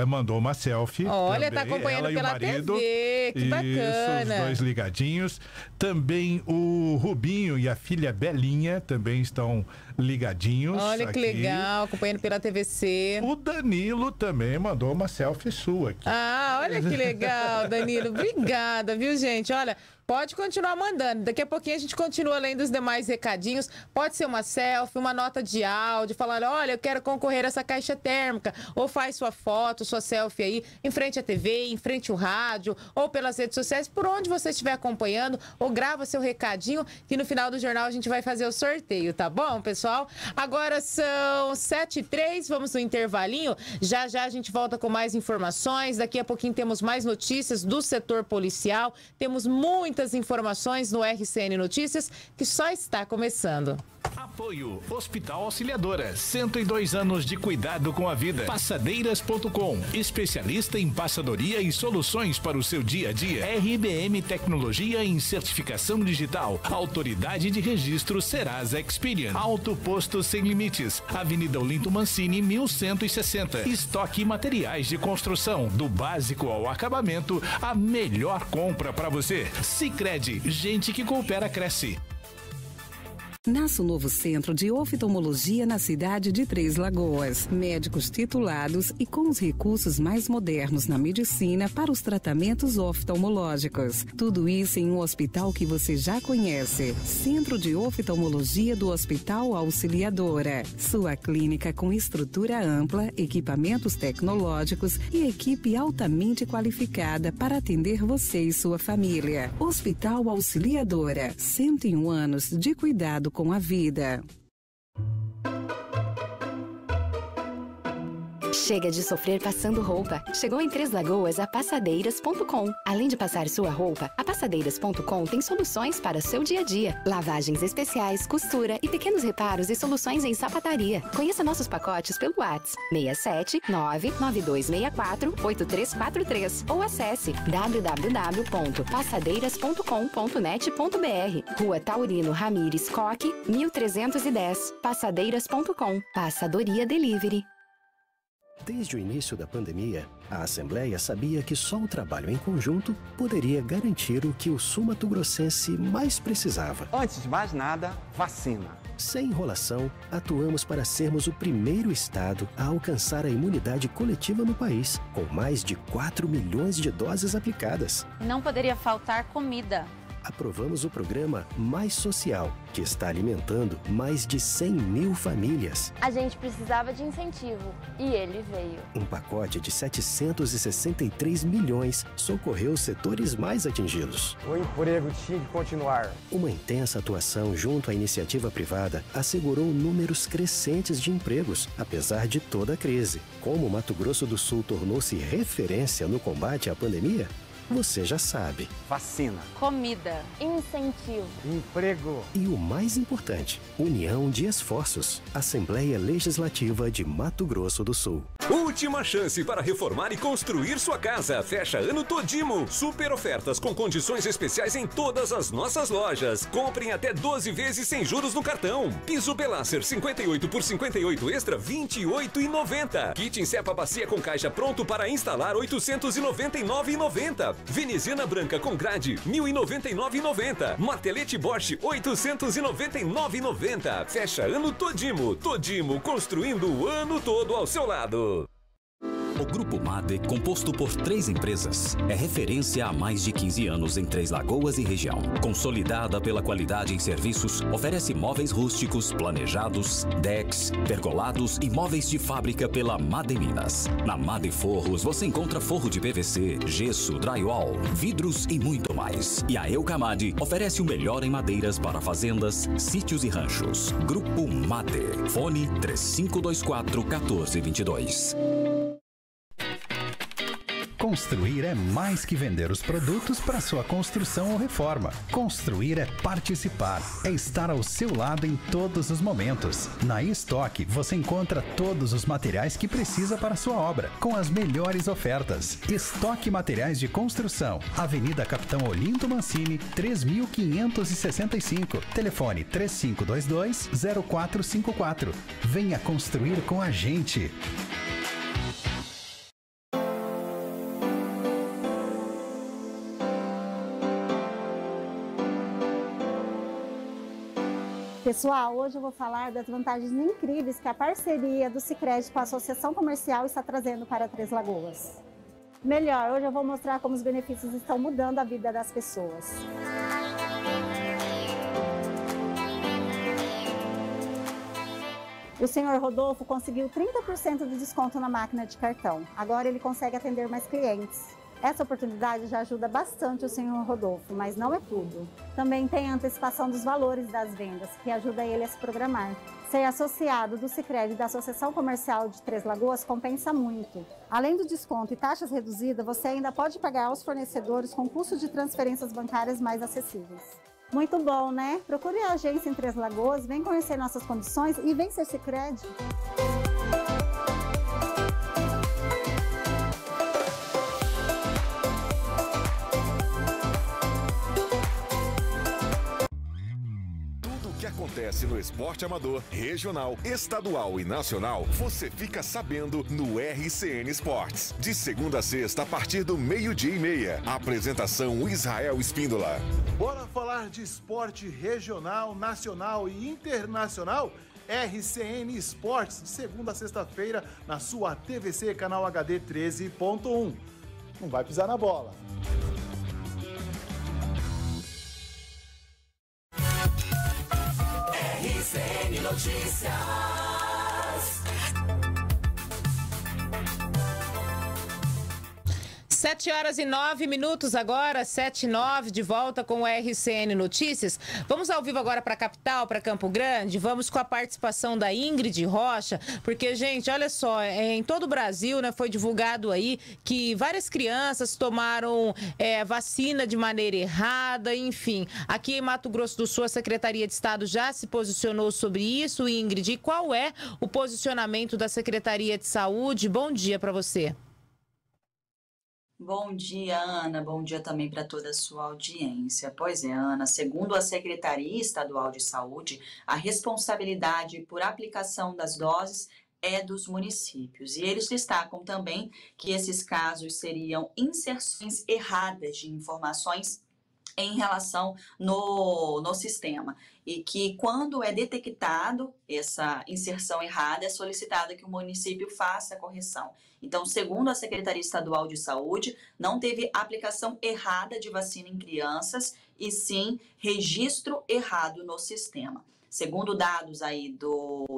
mandou uma selfie. Olha, também. Tá acompanhando pela marido, TV. Que bacana. Isso, os dois ligadinhos. Também o Rubinho e a filha Belinha também estão ligadinhos. Olha que legal, acompanhando pela TVC. O Danilo também mandou uma selfie sua aqui. Ah, olha que legal, Danilo. Obrigada, viu, gente? Olha, pode continuar mandando. Daqui a pouquinho a gente continua lendo os demais recadinhos. Pode ser uma selfie, uma nota de áudio, falar, olha, eu quero concorrer a essa caixa térmica. Ou faz sua foto, sua selfie aí, em frente à TV, em frente ao rádio, ou pelas redes sociais, por onde você estiver acompanhando, ou grava seu recadinho, que no final do jornal a gente vai fazer o sorteio, tá bom, pessoal? Agora são 7h03, vamos no intervalinho. Já já a gente volta com mais informações. Daqui a pouquinho temos mais notícias do setor policial. Temos muitas informações no RCN Notícias, que só está começando. Apoio Hospital Auxiliadora, 102 anos de cuidado com a vida. Passadeiras.com, especialista em passadoria e soluções para o seu dia a dia. RBM Tecnologia em Certificação Digital, Autoridade de Registro Serasa Experian. Auto Posto Sem Limites, Avenida Olinto Mancini, 1160. Estoque Materiais de Construção, do básico ao acabamento, a melhor compra para você. Sicredi, gente que coopera cresce. Nasce um novo centro de oftalmologia na cidade de Três Lagoas. Médicos titulados e com os recursos mais modernos na medicina para os tratamentos oftalmológicos. Tudo isso em um hospital que você já conhece. Centro de Oftalmologia do Hospital Auxiliadora. Sua clínica com estrutura ampla, equipamentos tecnológicos e equipe altamente qualificada para atender você e sua família. Hospital Auxiliadora. 101 anos de cuidado com a vida. Chega de sofrer passando roupa. Chegou em Três Lagoas a Passadeiras.com. Além de passar sua roupa, a Passadeiras.com tem soluções para seu dia a dia. Lavagens especiais, costura e pequenos reparos e soluções em sapataria. Conheça nossos pacotes pelo WhatsApp 67992648343 ou acesse www.passadeiras.com.net.br. Rua Taurino Ramires Coque, 1310. Passadeiras.com. Passadoria Delivery. Desde o início da pandemia, a Assembleia sabia que só o trabalho em conjunto poderia garantir o que o sul matogrossense mais precisava. Antes de mais nada, vacina. Sem enrolação, atuamos para sermos o primeiro estado a alcançar a imunidade coletiva no país, com mais de 4 milhões de doses aplicadas. Não poderia faltar comida. Aprovamos o programa Mais Social, que está alimentando mais de 100 mil famílias. A gente precisava de incentivo e ele veio. Um pacote de 763 milhões socorreu os setores mais atingidos. O emprego tinha que continuar. Uma intensa atuação junto à iniciativa privada assegurou números crescentes de empregos, apesar de toda a crise. Como Mato Grosso do Sul tornou-se referência no combate à pandemia, você já sabe. Vacina. Comida. Incentivo. Emprego. E o mais importante, união de esforços. Assembleia Legislativa de Mato Grosso do Sul. Última chance para reformar e construir sua casa. Fecha ano todimo. Super ofertas com condições especiais em todas as nossas lojas. Comprem até 12 vezes sem juros no cartão. Piso Belasser 58 por 58 extra, R$28,90. Kit em cepa bacia com caixa pronto para instalar, R$899,90. Veneziana branca com grade, R$1.099,90. Martelete Bosch, R$899,90. Fecha ano todimo. Todimo, construindo o ano todo ao seu lado. O Grupo MADE, composto por 3 empresas, é referência há mais de 15 anos em Três Lagoas e região. Consolidada pela qualidade em serviços, oferece móveis rústicos, planejados, decks, pergolados e móveis de fábrica pela MADE Minas. Na MADE Forros, você encontra forro de PVC, gesso, drywall, vidros e muito mais. E a Eucamade oferece o melhor em madeiras para fazendas, sítios e ranchos. Grupo MADE. Fone 3524-1422. Construir é mais que vender os produtos para sua construção ou reforma. Construir é participar, é estar ao seu lado em todos os momentos. Na Estoque, você encontra todos os materiais que precisa para sua obra, com as melhores ofertas. Estoque Materiais de Construção, Avenida Capitão Olinto Mancini, 3565, telefone 3522-0454. Venha construir com a gente! Pessoal, hoje eu vou falar das vantagens incríveis que a parceria do Sicredi com a Associação Comercial está trazendo para Três Lagoas. Melhor, hoje eu vou mostrar como os benefícios estão mudando a vida das pessoas. O senhor Rodolfo conseguiu 30% de desconto na máquina de cartão. Agora ele consegue atender mais clientes. Essa oportunidade já ajuda bastante o senhor Rodolfo, mas não é tudo. Também tem a antecipação dos valores das vendas, que ajuda ele a se programar. Ser associado do Sicredi da Associação Comercial de Três Lagoas compensa muito. Além do desconto e taxas reduzidas, você ainda pode pagar aos fornecedores com custo de transferências bancárias mais acessíveis. Muito bom, né? Procure a agência em Três Lagoas, vem conhecer nossas condições e vem ser Sicredi. Acontece no esporte amador, regional, estadual e nacional, você fica sabendo no RCN Esportes. De segunda a sexta, a partir do 12:30. Apresentação Isael Espíndola. Bora falar de esporte regional, nacional e internacional? RCN Esportes, de segunda a sexta-feira, na sua TVC, canal HD 13.1. Não vai pisar na bola. RCN Notícias. 7h09 agora, 7h09, de volta com o RCN Notícias. Vamos ao vivo agora para a capital, para Campo Grande. Vamos com a participação da Ingrid Rocha, porque, gente, olha só, em todo o Brasil, né, foi divulgado aí que várias crianças tomaram vacina de maneira errada, enfim. Aqui em Mato Grosso do Sul, a Secretaria de Estado já se posicionou sobre isso, Ingrid. E qual é o posicionamento da Secretaria de Saúde? Bom dia para você. Bom dia, Ana. Bom dia também para toda a sua audiência. Pois é, Ana, segundo a Secretaria Estadual de Saúde, a responsabilidade por aplicação das doses é dos municípios. E eles destacam também que esses casos seriam inserções erradas de informações em relação no sistema. E que quando é detectado essa inserção errada, é solicitado que o município faça a correção. Então, segundo a Secretaria Estadual de Saúde, não teve aplicação errada de vacina em crianças e sim registro errado no sistema. Segundo dados aí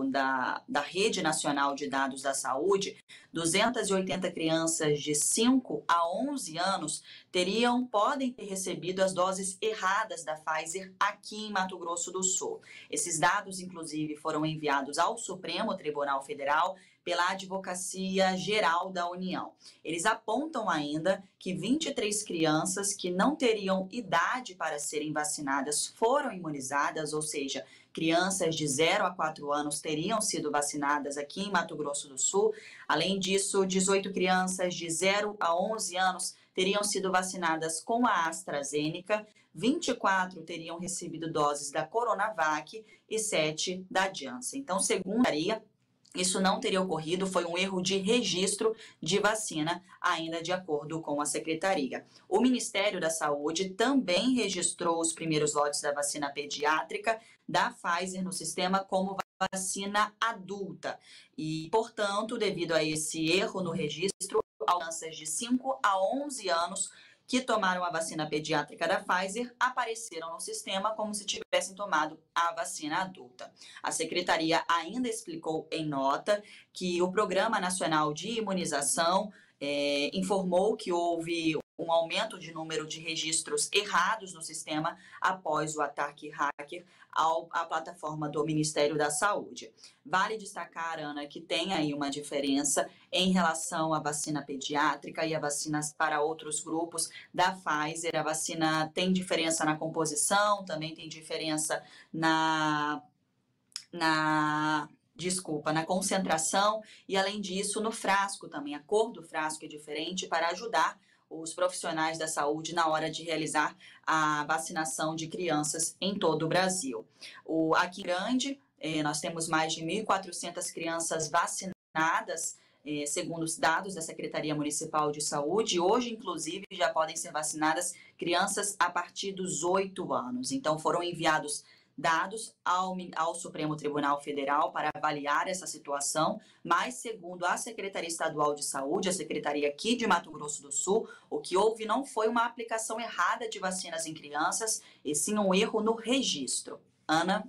da Rede Nacional de Dados da Saúde, 280 crianças de 5 a 11 anos podem ter recebido as doses erradas da Pfizer aqui em Mato Grosso do Sul. Esses dados, inclusive, foram enviados ao Supremo Tribunal Federal pela Advocacia Geral da União. Eles apontam ainda que 23 crianças que não teriam idade para serem vacinadas foram imunizadas, ou seja, crianças de 0 a 4 anos teriam sido vacinadas aqui em Mato Grosso do Sul. Além disso, 18 crianças de 0 a 11 anos teriam sido vacinadas com a AstraZeneca, 24 teriam recebido doses da Coronavac e 7 da Janssen. Então, segundo a Secretaria, isso não teria ocorrido, foi um erro de registro de vacina, ainda de acordo com a Secretaria. O Ministério da Saúde também registrou os primeiros lotes da vacina pediátrica da Pfizer no sistema como vacina adulta. E, portanto, devido a esse erro no registro, crianças de 5 a 11 anos que tomaram a vacina pediátrica da Pfizer apareceram no sistema como se tivessem tomado a vacina adulta. A Secretaria ainda explicou em nota que o Programa Nacional de Imunização informou que houve um aumento de número de registros errados no sistema após o ataque hacker à plataforma do Ministério da Saúde. Vale destacar, Ana, que tem aí uma diferença em relação à vacina pediátrica e a vacinas para outros grupos da Pfizer. A vacina tem diferença na composição, também tem diferença na concentração e, além disso, no frasco também. A cor do frasco é diferente para ajudar os profissionais da saúde na hora de realizar a vacinação de crianças em todo o Brasil. Aqui em Grande, nós temos mais de 1.400 crianças vacinadas, segundo os dados da Secretaria Municipal de Saúde. Hoje, inclusive, já podem ser vacinadas crianças a partir dos 8 anos. Então, foram enviados dados ao Supremo Tribunal Federal para avaliar essa situação, mas segundo a Secretaria Estadual de Saúde, a Secretaria aqui de Mato Grosso do Sul, o que houve não foi uma aplicação errada de vacinas em crianças, e sim um erro no registro. Ana?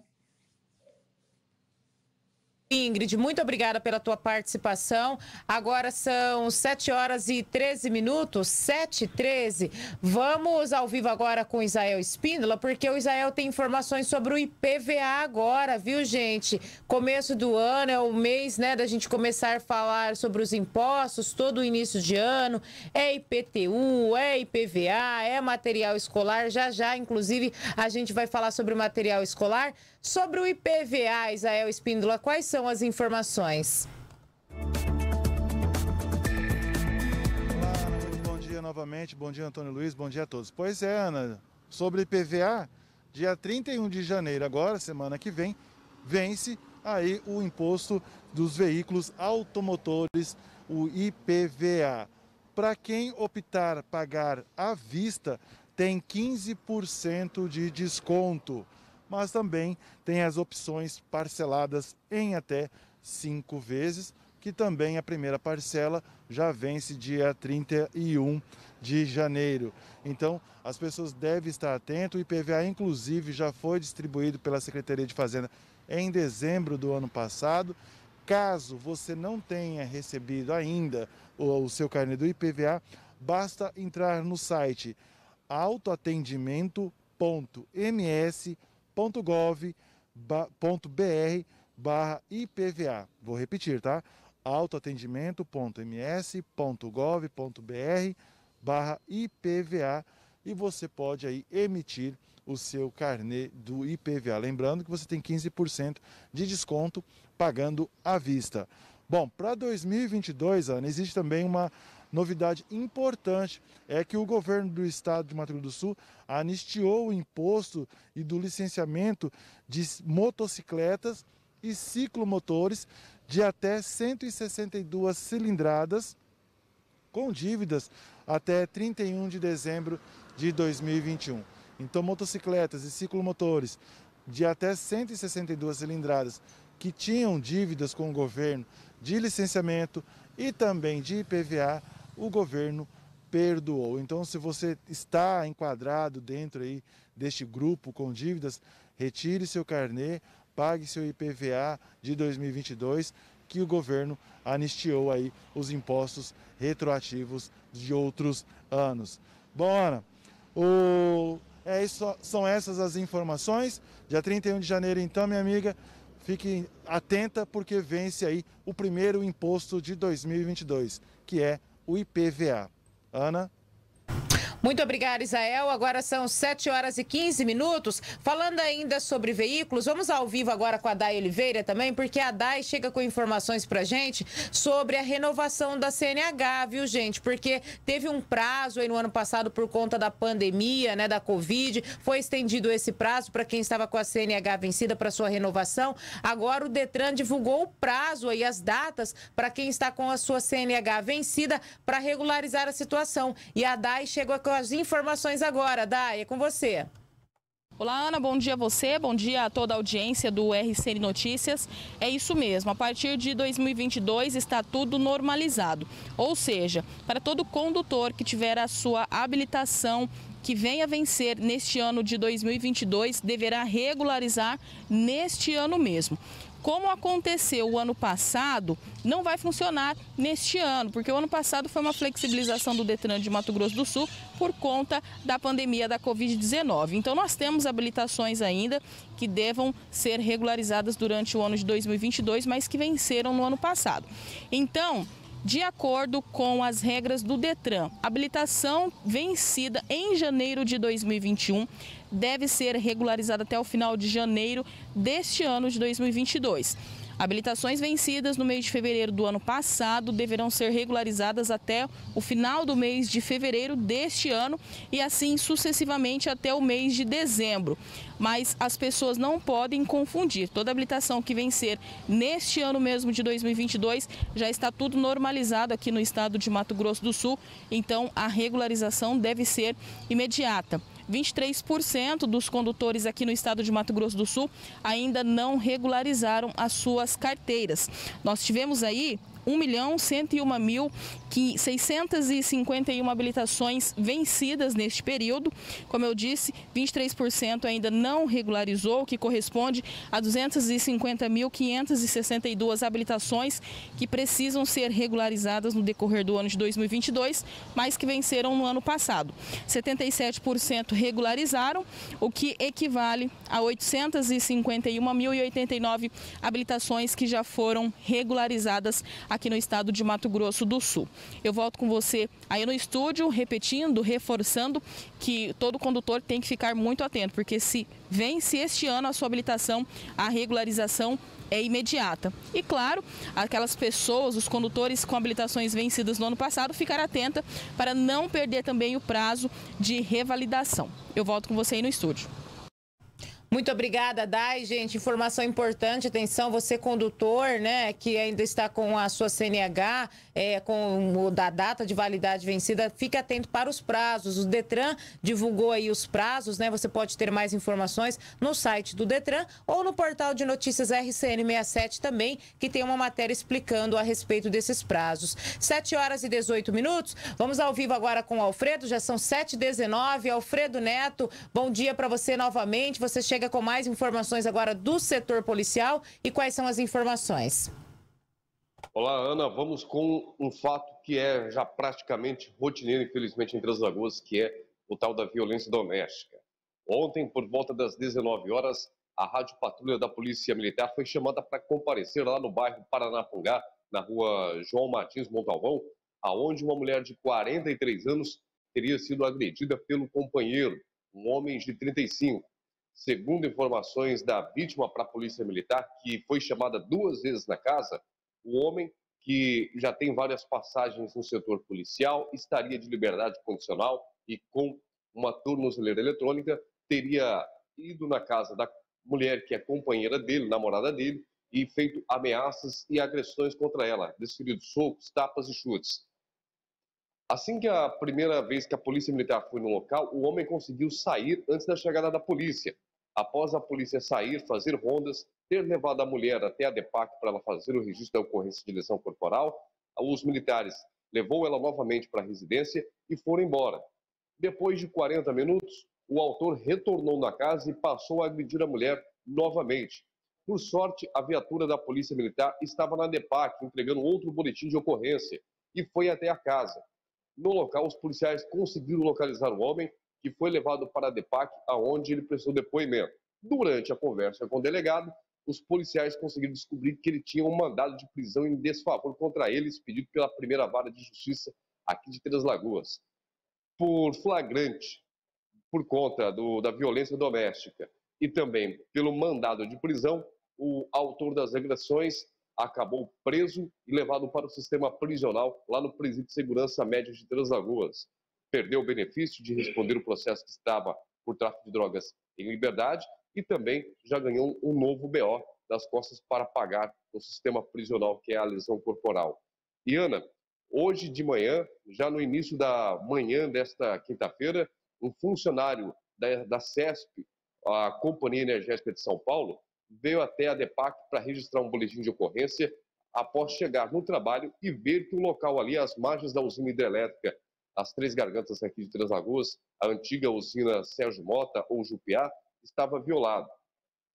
Ingrid, muito obrigada pela tua participação. Agora são 7h13, 7h13. Vamos ao vivo agora com o Isael Espíndola, porque o Isael tem informações sobre o IPVA agora, viu, gente? Começo do ano, é o mês, né, da gente começar a falar sobre os impostos, todo o início de ano. É IPTU, é IPVA, é material escolar. Já, já, inclusive, a gente vai falar sobre o material escolar. Sobre o IPVA, Isael Espíndola, quais são as informações? Olá, muito bom dia novamente, bom dia Antônio Luiz, bom dia a todos. Pois é, Ana, sobre o IPVA, dia 31 de janeiro agora, semana que vem, vence aí o imposto dos veículos automotores, o IPVA. Para quem optar pagar à vista, tem 15% de desconto, mas também tem as opções parceladas em até 5 vezes, que também a primeira parcela já vence dia 31 de janeiro. Então, as pessoas devem estar atentas. O IPVA, inclusive, já foi distribuído pela Secretaria de Fazenda em dezembro do ano passado. Caso você não tenha recebido ainda o seu carnê do IPVA, Basta entrar no site autoatendimento.ms.gov.br/IPVA. Vou repetir, tá? autoatendimento.ms.gov.br/IPVA e você pode aí emitir o seu carnê do IPVA. Lembrando que você tem 15% de desconto pagando à vista. Bom, para 2022, Ana, existe também uma novidade importante, é que o governo do estado de Mato Grosso do Sul anistiou o imposto e do licenciamento de motocicletas e ciclomotores de até 162 cilindradas com dívidas até 31 de dezembro de 2021. Então, motocicletas e ciclomotores de até 162 cilindradas que tinham dívidas com o governo de licenciamento e também de IPVA, o governo perdoou. Então, se você está enquadrado dentro aí deste grupo com dívidas, retire seu carnê, pague seu IPVA de 2022, que o governo anistiou aí os impostos retroativos de outros anos. Bora! São essas as informações. Dia 31 de janeiro, então, minha amiga, fique atenta porque vence aí o primeiro imposto de 2022, que é o IPVA. Ana? Muito obrigada, Isael. Agora são 7 horas e 15 minutos. Falando ainda sobre veículos, vamos ao vivo agora com a Dai Oliveira também, porque a Dai chega com informações pra gente sobre a renovação da CNH, viu, gente? Porque teve um prazo aí no ano passado por conta da pandemia, né, da Covid. Foi estendido esse prazo para quem estava com a CNH vencida para sua renovação. Agora o Detran divulgou o prazo aí, as datas para quem está com a sua CNH vencida para regularizar a situação. E a Dai chegou a as informações agora. Dai, é com você. Olá, Ana, bom dia a você, bom dia a toda a audiência do RCN Notícias. É isso mesmo, a partir de 2022 está tudo normalizado. Ou seja, para todo condutor que tiver a sua habilitação que venha vencer neste ano de 2022, deverá regularizar neste ano mesmo. Como aconteceu o ano passado, não vai funcionar neste ano, porque o ano passado foi uma flexibilização do Detran de Mato Grosso do Sul por conta da pandemia da Covid-19. Então, nós temos habilitações ainda que devam ser regularizadas durante o ano de 2022, mas que venceram no ano passado. Então, de acordo com as regras do Detran, a habilitação vencida em janeiro de 2021 deve ser regularizada até o final de janeiro deste ano de 2022. Habilitações vencidas no mês de fevereiro do ano passado deverão ser regularizadas até o final do mês de fevereiro deste ano e assim sucessivamente até o mês de dezembro. Mas as pessoas não podem confundir. Toda habilitação que vencer neste ano mesmo de 2022 já está tudo normalizado aqui no estado de Mato Grosso do Sul, então a regularização deve ser imediata. 23% dos condutores aqui no estado de Mato Grosso do Sul ainda não regularizaram as suas carteiras. Nós tivemos aí 1.101.651 habilitações vencidas neste período. Como eu disse, 23% ainda não regularizou, o que corresponde a 250.562 habilitações que precisam ser regularizadas no decorrer do ano de 2022, mas que venceram no ano passado. 77% regularizaram, o que equivale a 851.089 habilitações que já foram regularizadas aqui no estado de Mato Grosso do Sul. Eu volto com você aí no estúdio, repetindo, reforçando que todo condutor tem que ficar muito atento, porque se vence este ano a sua habilitação, a regularização é imediata. E claro, aquelas pessoas, os condutores com habilitações vencidas no ano passado, ficar atenta para não perder também o prazo de revalidação. Eu volto com você aí no estúdio. Muito obrigada, Dai, gente. Informação importante, atenção, você condutor, né, que ainda está com a sua CNH, com a data de validade vencida, fique atento para os prazos. O Detran divulgou aí os prazos, né, você pode ter mais informações no site do Detran ou no portal de notícias RCN67 também, que tem uma matéria explicando a respeito desses prazos. 7 horas e 18 minutos, vamos ao vivo agora com o Alfredo, já são 7h19, Alfredo Neto, bom dia para você novamente, você chega com mais informações agora do setor policial e quais são as informações. Olá, Ana, vamos com um fato que é já praticamente rotineiro, infelizmente, em Três Lagoas, que é o tal da violência doméstica. Ontem, por volta das 19 horas, a Rádio Patrulha da Polícia Militar foi chamada para comparecer lá no bairro Paranapungá, na rua João Martins Montalvão, aonde uma mulher de 43 anos teria sido agredida pelo companheiro, um homem de 35. Segundo informações da vítima para a Polícia Militar, que foi chamada duas vezes na casa, o homem, que já tem várias passagens no setor policial, estaria de liberdade condicional e com uma tornozeleira eletrônica, teria ido na casa da mulher que é companheira dele, namorada dele, e feito ameaças e agressões contra ela, desferido socos, tapas e chutes. Assim que a primeira vez que a Polícia Militar foi no local, o homem conseguiu sair antes da chegada da polícia. Após a polícia sair, fazer rondas, ter levado a mulher até a DEPAC para ela fazer o registro da ocorrência de lesão corporal, os militares levou ela novamente para a residência e foram embora. Depois de 40 minutos, o autor retornou na casa e passou a agredir a mulher novamente. Por sorte, a viatura da Polícia Militar estava na DEPAC, entregando outro boletim de ocorrência, e foi até a casa. No local, os policiais conseguiram localizar o homem, que foi levado para a DEPAC, aonde ele prestou depoimento. Durante a conversa com o delegado, os policiais conseguiram descobrir que ele tinha um mandado de prisão em desfavor contra ele, expedido pela primeira vara de justiça aqui de Três Lagoas, por flagrante, por conta da violência doméstica e também pelo mandado de prisão. O autor das agressões acabou preso e levado para o sistema prisional lá no Presídio de Segurança Média de Três Lagoas. Perdeu o benefício de responder o processo que estava por tráfico de drogas em liberdade e também já ganhou um novo BO das costas para pagar no sistema prisional, que é a lesão corporal. E Ana, hoje de manhã, já no início da manhã desta quinta-feira, um funcionário da CESP, a Companhia Energética de São Paulo, veio até a DEPAC para registrar um boletim de ocorrência após chegar no trabalho e ver que o local ali, às margens da usina hidrelétrica, as Três Gargantas aqui de Três Lagoas, a antiga usina Sérgio Mota ou Jupiá, estava violado.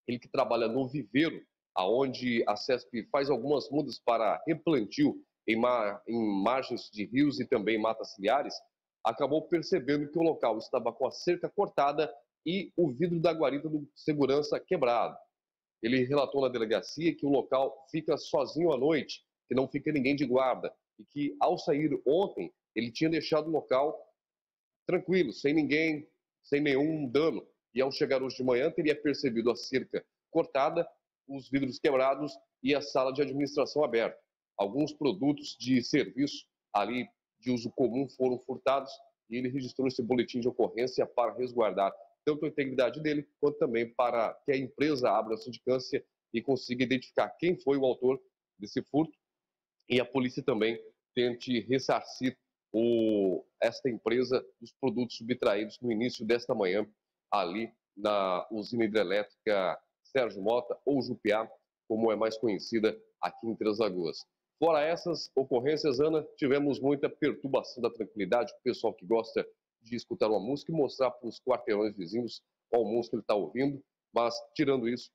Ele que trabalha no viveiro, aonde a CESP faz algumas mudas para replantio em margens de rios e também matas ciliares, acabou percebendo que o local estava com a cerca cortada e o vidro da guarita do segurança quebrado. Ele relatou na delegacia que o local fica sozinho à noite, que não fica ninguém de guarda, e que ao sair ontem, ele tinha deixado o local tranquilo, sem ninguém, sem nenhum dano. E ao chegar hoje de manhã, teria percebido a cerca cortada, os vidros quebrados e a sala de administração aberta. Alguns produtos de serviço ali de uso comum foram furtados e ele registrou esse boletim de ocorrência para resguardar tanto a integridade dele, quanto também para que a empresa abra a sindicância e consiga identificar quem foi o autor desse furto e a polícia também tente ressarcir esta empresa dos produtos subtraídos no início desta manhã ali na usina hidrelétrica Sérgio Mota ou Jupiá, como é mais conhecida aqui em Três Lagoas. Fora essas ocorrências, Ana, tivemos muita perturbação da tranquilidade, o pessoal que gosta de escutar uma música e mostrar para os quarteirões vizinhos qual música ele está ouvindo, mas tirando isso,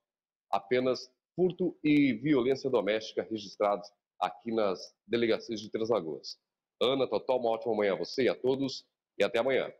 apenas furto e violência doméstica registrados aqui nas delegacias de Três Lagoas. Ana, Total, uma ótima manhã a você e a todos e até amanhã.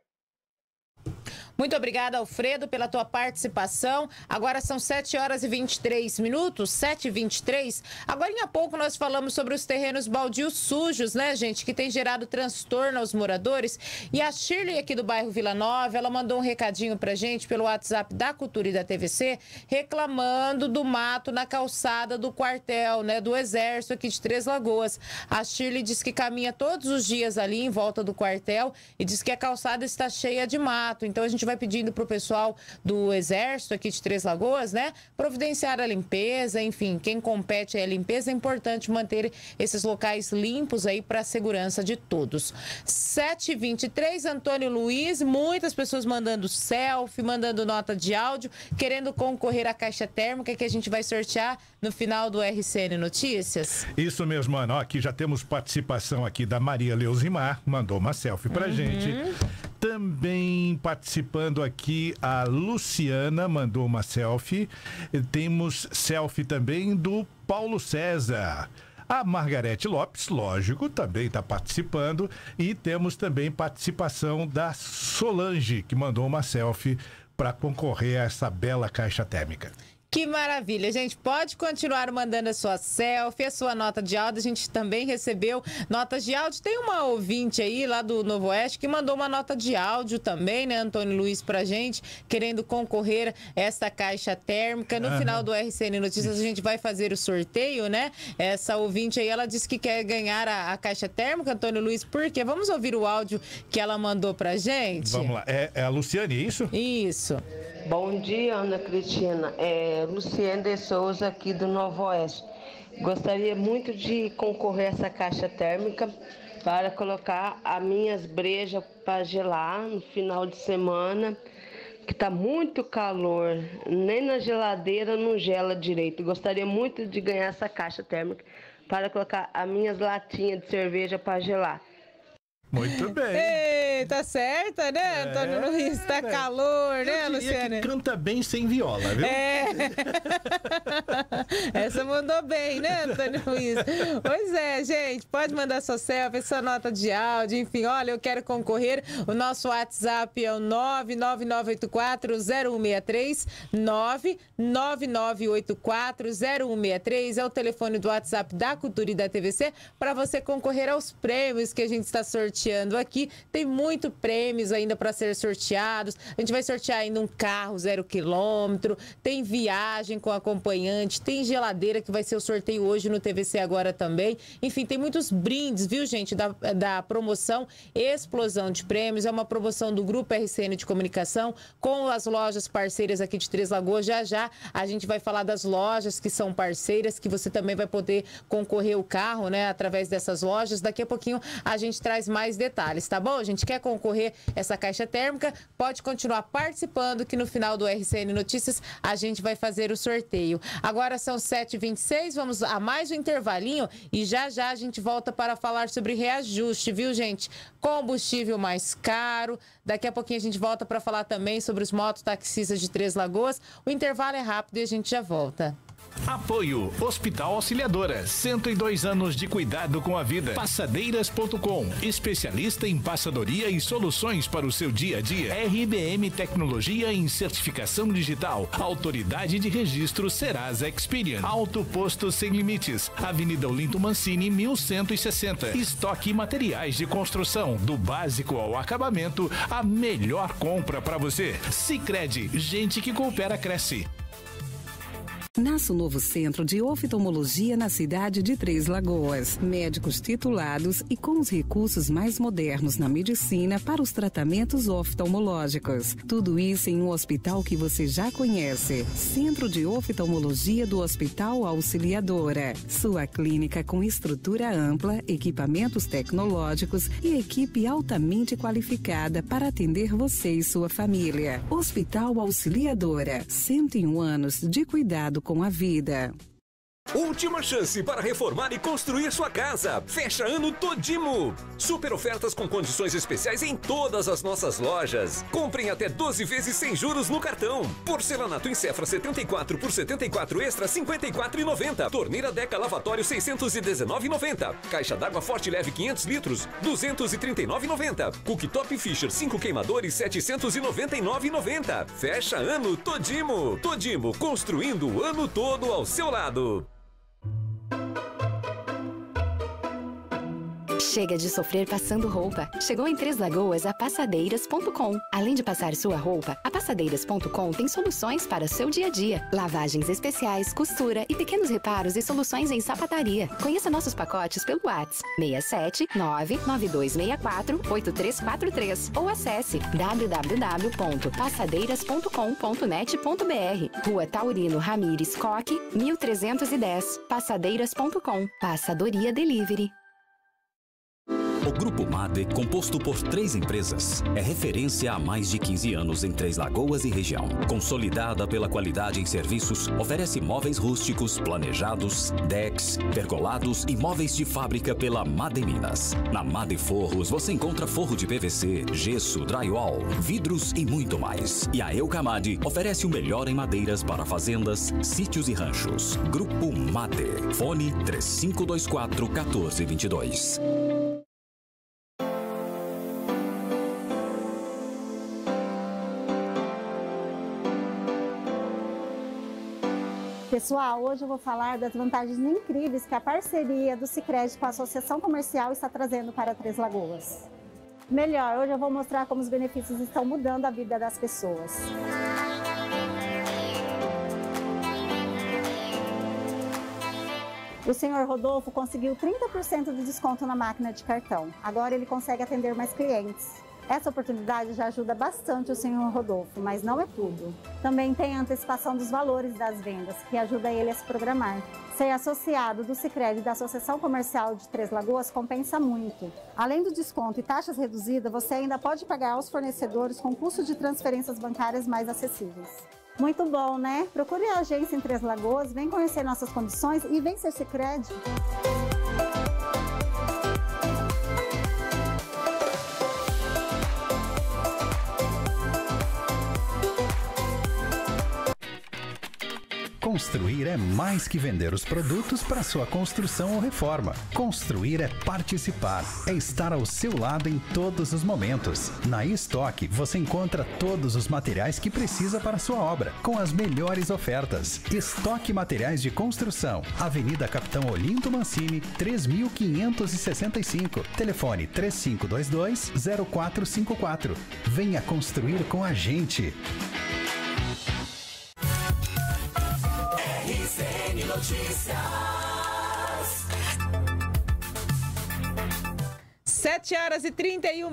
Muito obrigada, Alfredo, pela tua participação. Agora são 7 horas e 23 minutos, 7h23. Agora, em pouco, nós falamos sobre os terrenos baldios sujos, né, gente, que tem gerado transtorno aos moradores. E a Shirley, aqui do bairro Vila Nova, ela mandou um recadinho pra gente pelo WhatsApp da Cultura e da TVC, reclamando do mato na calçada do quartel, né, do Exército aqui de Três Lagoas. A Shirley diz que caminha todos os dias ali em volta do quartel e diz que a calçada está cheia de mato. Então, a gente vai pedindo para o pessoal do Exército aqui de Três Lagoas, né, providenciar a limpeza, enfim, quem compete é a limpeza, é importante manter esses locais limpos aí para a segurança de todos. 7h23, Antônio Luiz, muitas pessoas mandando selfie, mandando nota de áudio, querendo concorrer à caixa térmica que a gente vai sortear no final do RCN Notícias. Isso mesmo, Ana, aqui já temos participação aqui da Maria Leuzimar, mandou uma selfie pra gente. Também participando aqui, a Luciana mandou uma selfie. Temos selfie também do Paulo César. A Margarete Lopes, lógico, também está participando. E temos também participação da Solange, que mandou uma selfie para concorrer a essa bela caixa térmica. Que maravilha, gente. Pode continuar mandando a sua selfie, a sua nota de áudio. A gente também recebeu notas de áudio. Tem uma ouvinte aí lá do Novo Oeste que mandou uma nota de áudio também, né, Antônio Luiz, pra gente, querendo concorrer a esta caixa térmica. No final do RCN Notícias a gente vai fazer o sorteio, né? Essa ouvinte aí, ela disse que quer ganhar a caixa térmica, Antônio Luiz, por quê? Vamos ouvir o áudio que ela mandou pra gente? Vamos lá. É a Luciane, isso? Isso. Bom dia, Ana Cristina. Luciane de Souza, aqui do Novo Oeste. Gostaria muito de concorrer a essa caixa térmica para colocar as minhas brejas para gelar no final de semana, que está muito calor, nem na geladeira não gela direito. Gostaria muito de ganhar essa caixa térmica para colocar as minhas latinhas de cerveja para gelar. Muito bem. Ei, tá certa, né, Antônio Luiz? Tá calor, né, Luciana? Que canta bem sem viola, viu? É. Essa mandou bem, né, Antônio Luiz? Pois é, gente, pode mandar sua selfie, sua nota de áudio, enfim, olha, eu quero concorrer. O nosso WhatsApp é o 999840163, 999840163, é o telefone do WhatsApp da Cultura e da TVC para você concorrer aos prêmios que a gente está sorteando aqui. Tem muito prêmios ainda para ser sorteados. A gente vai sortear ainda um carro 0 km, tem viagem com acompanhante, tem geladeira que vai ser o sorteio hoje no TVC Agora também. Enfim, tem muitos brindes, viu, gente, da promoção Explosão de Prêmios. É uma promoção do Grupo RCN de Comunicação com as lojas parceiras aqui de Três Lagoas. Já já a gente vai falar das lojas que são parceiras, que você também vai poder concorrer o carro, né, através dessas lojas. Daqui a pouquinho a gente traz mais detalhes, tá bom? A gente quer concorrer essa caixa térmica, pode continuar participando que no final do RCN Notícias a gente vai fazer o sorteio. Agora são 7h26, vamos a mais um intervalinho e já já a gente volta para falar sobre reajuste, viu, gente? Combustível mais caro, daqui a pouquinho a gente volta para falar também sobre os mototaxistas de Três Lagoas. O intervalo é rápido e a gente já volta. Apoio Hospital Auxiliadora, 102 anos de cuidado com a vida. Passadeiras.com, especialista em passadoria e soluções para o seu dia a dia. RBM Tecnologia em Certificação Digital, Autoridade de Registro Serasa Experian. Auto Posto Sem Limites, Avenida Olinto Mancini, 1160. Estoque Materiais de Construção, do básico ao acabamento, a melhor compra para você. Sicredi, gente que coopera cresce. Nasce o novo Centro de Oftalmologia na cidade de Três Lagoas. Médicos titulados e com os recursos mais modernos na medicina para os tratamentos oftalmológicos. Tudo isso em um hospital que você já conhece. Centro de Oftalmologia do Hospital Auxiliadora. Sua clínica com estrutura ampla, equipamentos tecnológicos e equipe altamente qualificada para atender você e sua família. Hospital Auxiliadora. 101 anos de cuidado com a vida. Última chance para reformar e construir sua casa. Fecha ano todimo. Super ofertas com condições especiais em todas as nossas lojas. Comprem até 12 vezes sem juros no cartão. Porcelanato em Cefra 74 por 74 extra 54,90. Torneira Deca lavatório 619,90. Caixa d'água forte leve 500 litros 239,90. Cooktop Fisher 5 queimadores 799,90. Fecha ano todimo. Todimo, construindo o ano todo ao seu lado. Chega de sofrer passando roupa. Chegou em Três Lagoas a Passadeiras.com. Além de passar sua roupa, a Passadeiras.com tem soluções para seu dia a dia. Lavagens especiais, costura e pequenos reparos e soluções em sapataria. Conheça nossos pacotes pelo WhatsApp 67992648343 ou acesse www.passadeiras.com.net.br. Rua Taurino Ramires Coque, 1310. Passadeiras.com. Passadoria Delivery. O Grupo MADE, composto por 3 empresas, é referência há mais de 15 anos em Três Lagoas e região. Consolidada pela qualidade em serviços, oferece móveis rústicos, planejados, decks, pergolados e móveis de fábrica pela MADE Minas. Na MADE Forros, você encontra forro de PVC, gesso, drywall, vidros e muito mais. E a Eucamade oferece o melhor em madeiras para fazendas, sítios e ranchos. Grupo MADE. Fone 3524-1422. Pessoal, hoje eu vou falar das vantagens incríveis que a parceria do Sicredi com a Associação Comercial está trazendo para Três Lagoas. Melhor, hoje eu vou mostrar como os benefícios estão mudando a vida das pessoas. O senhor Rodolfo conseguiu 30% de desconto na máquina de cartão. Agora ele consegue atender mais clientes. Essa oportunidade já ajuda bastante o senhor Rodolfo, mas não é tudo. Também tem a antecipação dos valores das vendas, que ajuda ele a se programar. Ser associado do Sicredi da Associação Comercial de Três Lagoas compensa muito. Além do desconto e taxas reduzidas, você ainda pode pagar aos fornecedores com custo de transferências bancárias mais acessíveis. Muito bom, né? Procure a agência em Três Lagoas, vem conhecer nossas condições e vem ser Sicredi. Construir é mais que vender os produtos para sua construção ou reforma. Construir é participar, é estar ao seu lado em todos os momentos. Na Estoque você encontra todos os materiais que precisa para sua obra, com as melhores ofertas. Estoque Materiais de Construção, Avenida Capitão Olinto Mancini, 3565, telefone 3522-0454. Venha construir com a gente! RCN Notícias. 7h31,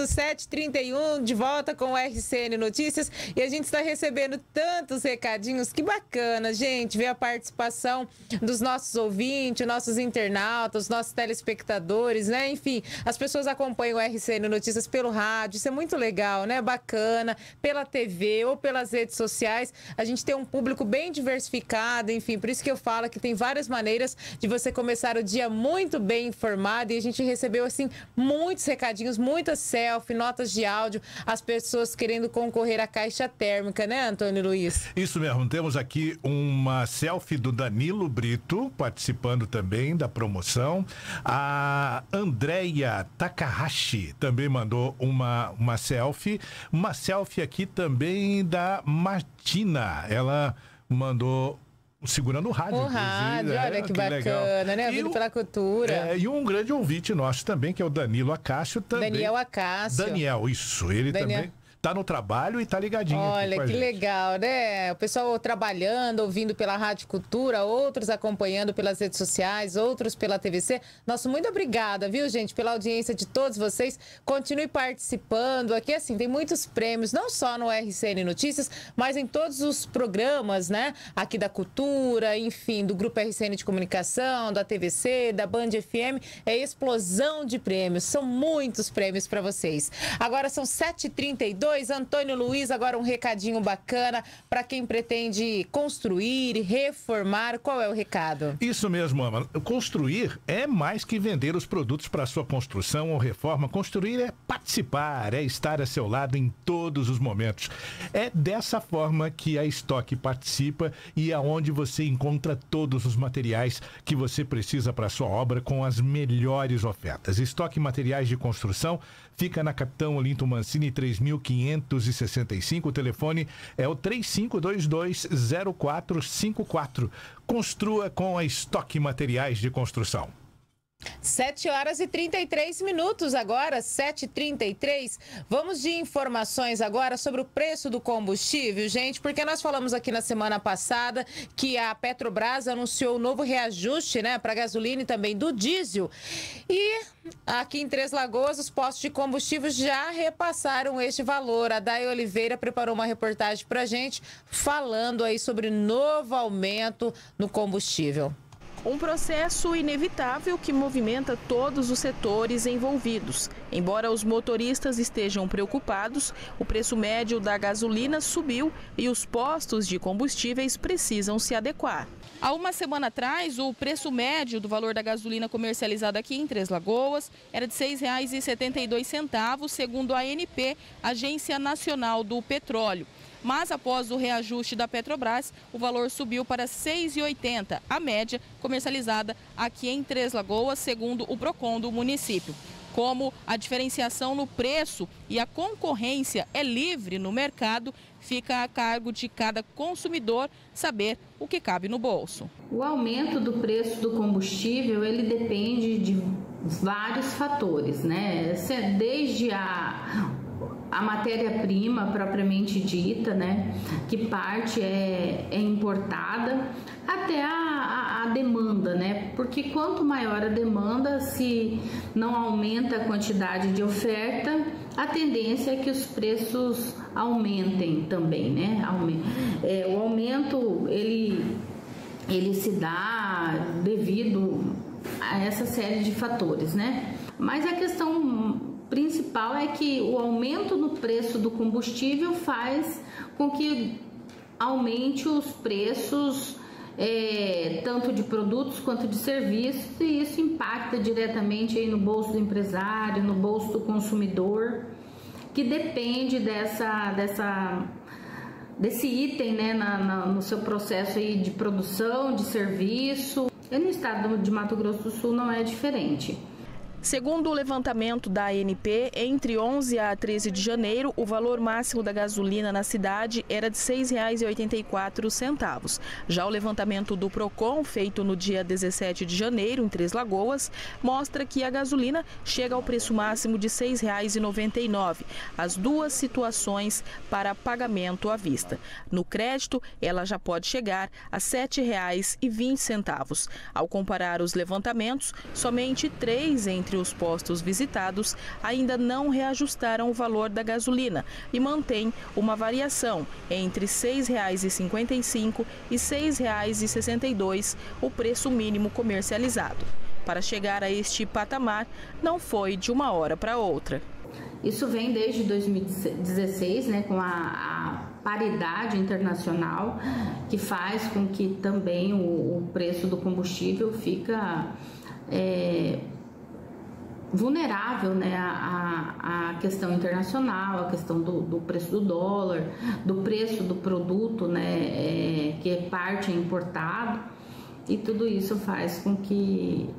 7h31, de volta com o RCN Notícias. E a gente está recebendo tantos recadinhos, que bacana, gente, ver a participação dos nossos ouvintes, nossos internautas, nossos telespectadores, né? Enfim, as pessoas acompanham o RCN Notícias pelo rádio, isso é muito legal, né? Bacana, pela TV ou pelas redes sociais, a gente tem um público bem diversificado, enfim, por isso que eu falo que tem várias maneiras de você começar o dia muito bem informado, e a gente recebeu, assim, muitos recadinhos, muitas selfies, notas de áudio, as pessoas querendo concorrer à caixa térmica, né, Antônio Luiz? Isso mesmo, temos aqui uma selfie do Danilo Brito, participando também da promoção. A Andrea Takahashi também mandou uma selfie aqui também da Martina, ela mandou... segurando o rádio. O rádio, olha que bacana, legal, né? Vindo pela cultura. E um grande ouvinte nosso também, que é o Danilo Acácio também. Daniel Acácio. Daniel, isso, ele Daniel também tá no trabalho e tá ligadinho. Olha, que legal, né? O pessoal trabalhando, ouvindo pela Rádio Cultura, outros acompanhando pelas redes sociais, outros pela TVC. Nossa, muito obrigada, viu, gente, pela audiência de todos vocês. Continue participando. Aqui, assim, tem muitos prêmios, não só no RCN Notícias, mas em todos os programas, né? Aqui da Cultura, enfim, do Grupo RCN de Comunicação, da TVC, da Band FM. É explosão de prêmios. São muitos prêmios para vocês. Agora são 7h32. Antônio Luiz, agora um recadinho bacana para quem pretende construir, reformar. Qual é o recado? Isso mesmo, Ama. Construir é mais que vender os produtos para sua construção ou reforma. Construir é participar, é estar a seu lado em todos os momentos. É dessa forma que a Estoque participa e é onde você encontra todos os materiais que você precisa para sua obra com as melhores ofertas. Estoque Materiais de Construção fica na Capitão Olinto Mancini, 3565, o telefone é o 3522-0454. Construa com a Estoque Materiais de Construção. 7h33 agora, 7h33. Vamos de informações agora sobre o preço do combustível, gente, porque nós falamos aqui na semana passada que a Petrobras anunciou um novo reajuste, né, para gasolina e também do diesel. E aqui em Três Lagoas, os postos de combustível já repassaram este valor. A Dai Oliveira preparou uma reportagem para a gente falando aí sobre novo aumento no combustível. Um processo inevitável que movimenta todos os setores envolvidos. Embora os motoristas estejam preocupados, o preço médio da gasolina subiu e os postos de combustíveis precisam se adequar. Há uma semana atrás, o preço médio do valor da gasolina comercializada aqui em Três Lagoas era de R$ 6,72, segundo a ANP, Agência Nacional do Petróleo. Mas após o reajuste da Petrobras, o valor subiu para R$ 6,80, a média comercializada aqui em Três Lagoas, segundo o PROCON do município. Como a diferenciação no preço e a concorrência é livre no mercado, fica a cargo de cada consumidor saber o que cabe no bolso. O aumento do preço do combustível, ele depende de vários fatores, né? Desde a matéria-prima propriamente dita, né, que parte é importada, até a demanda, né, porque quanto maior a demanda, se não aumenta a quantidade de oferta, a tendência é que os preços aumentem também, né, o aumento ele se dá devido a essa série de fatores, né, mas a questão principal é que o aumento no preço do combustível faz com que aumente os preços tanto de produtos quanto de serviços, e isso impacta diretamente aí no bolso do empresário, no bolso do consumidor, que depende desse item, né, no seu processo aí de produção, de serviço. E no estado de Mato Grosso do Sul não é diferente. Segundo o levantamento da ANP, entre 11 a 13 de janeiro, o valor máximo da gasolina na cidade era de R$ 6,84. Já o levantamento do PROCON, feito no dia 17 de janeiro, em Três Lagoas, mostra que a gasolina chega ao preço máximo de R$ 6,99. As duas situações para pagamento à vista. No crédito, ela já pode chegar a R$ 7,20. Ao comparar os levantamentos, somente 3 entre os postos visitados ainda não reajustaram o valor da gasolina e mantém uma variação entre R$ 6,55 e R$ 6,62, o preço mínimo comercializado. Para chegar a este patamar, não foi de uma hora para outra. Isso vem desde 2016, né, com a paridade internacional, que faz com que também o preço do combustível fica vulnerável, né, à questão internacional, à questão do preço do dólar, do preço do produto, né, que é parte importado, e tudo isso faz com que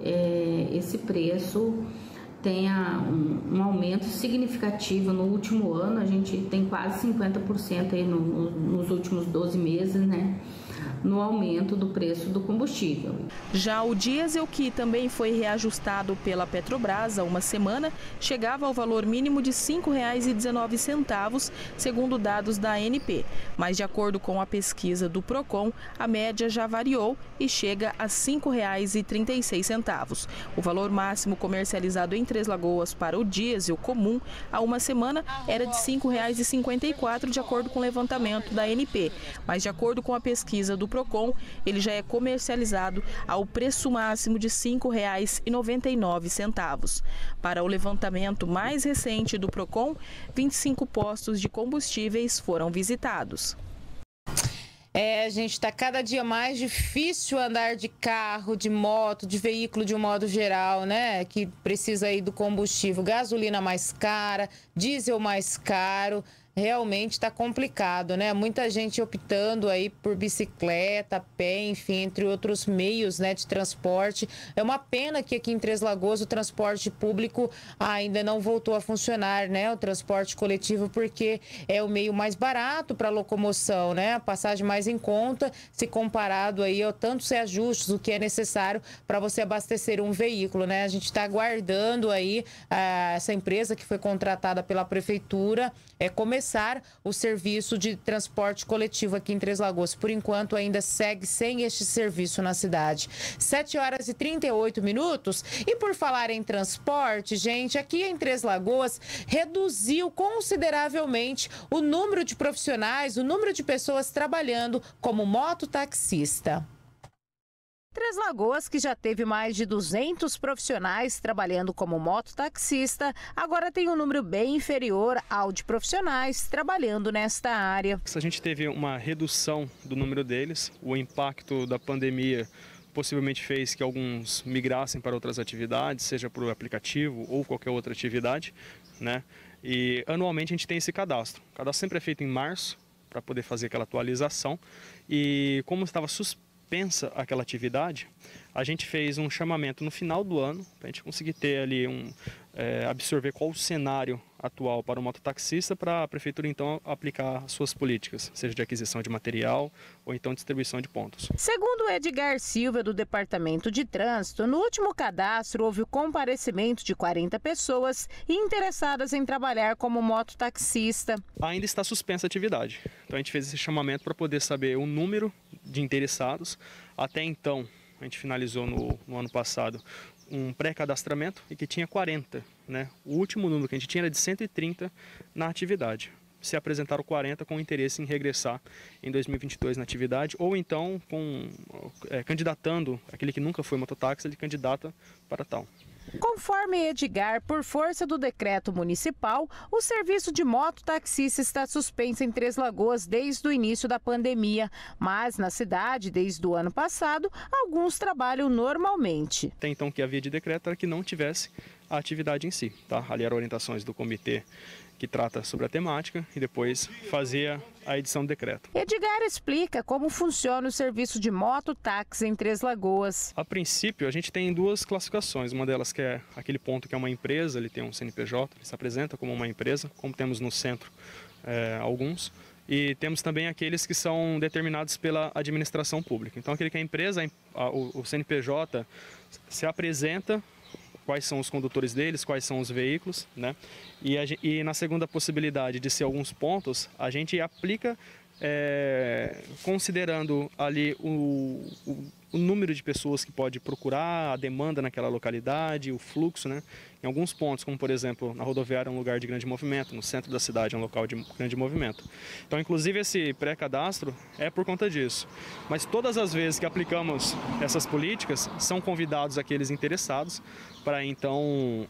esse preço tenha um aumento significativo no último ano. A gente tem quase 50% aí nos últimos 12 meses, né, no aumento do preço do combustível. Já o diesel, que também foi reajustado pela Petrobras há uma semana, chegava ao valor mínimo de R$ 5,19, segundo dados da ANP. Mas, de acordo com a pesquisa do PROCON, a média já variou e chega a R$ 5,36. O valor máximo comercializado em Três Lagoas para o diesel comum há uma semana era de R$ 5,54, de acordo com o levantamento da ANP. Mas, de acordo com a pesquisa do PROCON, ele já é comercializado ao preço máximo de R$ 5,99. Para o levantamento mais recente do PROCON, 25 postos de combustíveis foram visitados. Gente, está cada dia mais difícil andar de carro, de moto, de veículo de um modo geral, né? Que precisa aí do combustível. Gasolina mais cara, diesel mais caro. Realmente está complicado, né? Muita gente optando aí por bicicleta, pé, enfim, entre outros meios, né, de transporte. É uma pena que aqui em Três Lagoas o transporte público ainda não voltou a funcionar, né? O transporte coletivo, porque é o meio mais barato para locomoção, né? A passagem mais em conta, se comparado aí a tantos reajustes, o que é necessário para você abastecer um veículo, né? A gente está aguardando aí essa empresa que foi contratada pela prefeitura começar o serviço de transporte coletivo aqui em Três Lagoas. Por enquanto, ainda segue sem este serviço na cidade. 7h38. E por falar em transporte, gente, aqui em Três Lagoas reduziu consideravelmente o número de profissionais, o número de pessoas trabalhando como mototaxista. Três Lagoas, que já teve mais de 200 profissionais trabalhando como mototaxista, agora tem um número bem inferior ao de profissionais trabalhando nesta área. A gente teve uma redução do número deles, o impacto da pandemia possivelmente fez que alguns migrassem para outras atividades, seja por aplicativo ou qualquer outra atividade, né? E anualmente a gente tem esse cadastro. O cadastro sempre é feito em março, para poder fazer aquela atualização, e como estava suspensa aquela atividade, a gente fez um chamamento no final do ano, para a gente conseguir ter ali absorver qual o cenário atual para o mototaxista, para a prefeitura então aplicar suas políticas, seja de aquisição de material ou então distribuição de pontos. Segundo Edgar Silva, do Departamento de Trânsito, no último cadastro houve o comparecimento de 40 pessoas interessadas em trabalhar como mototaxista. Ainda está suspensa a atividade, então a gente fez esse chamamento para poder saber o número de interessados. Até então, a gente finalizou no ano passado um pré-cadastramento e que tinha 40, né? O último número que a gente tinha era de 130 na atividade. Se apresentaram 40 com interesse em regressar em 2022 na atividade, ou então candidatando, aquele que nunca foi mototáxi, ele candidata para tal. Conforme Edgar, por força do decreto municipal, o serviço de mototaxista está suspenso em Três Lagoas desde o início da pandemia, mas na cidade, desde o ano passado, alguns trabalham normalmente. Até então, que a via de decreto era que não tivesse a atividade em si, tá? Ali eram orientações do comitê que trata sobre a temática e depois fazia a edição do decreto. Edgar explica como funciona o serviço de mototáxi em Três Lagoas. A princípio, a gente tem duas classificações. Uma delas que é aquele ponto que é uma empresa, ele tem um CNPJ, ele se apresenta como uma empresa, como temos no centro alguns. E temos também aqueles que são determinados pela administração pública. Então, aquele que é empresa, o CNPJ se apresenta, quais são os condutores deles, quais são os veículos, né? E na segunda possibilidade de ser alguns pontos, a gente aplica considerando ali o número de pessoas que pode procurar, a demanda naquela localidade, o fluxo, né? Em alguns pontos, como por exemplo, na rodoviária é um lugar de grande movimento, no centro da cidade é um local de grande movimento. Então, inclusive, esse pré-cadastro é por conta disso. Mas todas as vezes que aplicamos essas políticas, são convidados aqueles interessados para então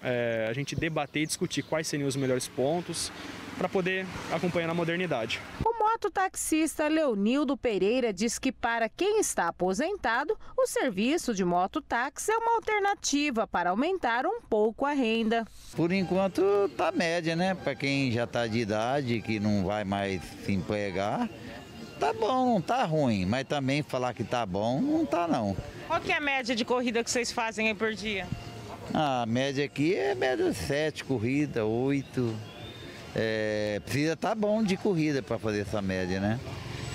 a gente debater e discutir quais seriam os melhores pontos para poder acompanhar na modernidade. O mototaxista Leonildo Pereira diz que para quem está aposentado, o serviço de mototáxi é uma alternativa para aumentar um pouco a renda. Por enquanto está média, né? Para quem já está de idade, que não vai mais se empregar, tá bom, não tá ruim, mas também falar que tá bom, não tá não. Qual que é a média de corrida que vocês fazem aí por dia? A média aqui é média 7 corridas, 8... precisa estar bom de corrida para fazer essa média, né?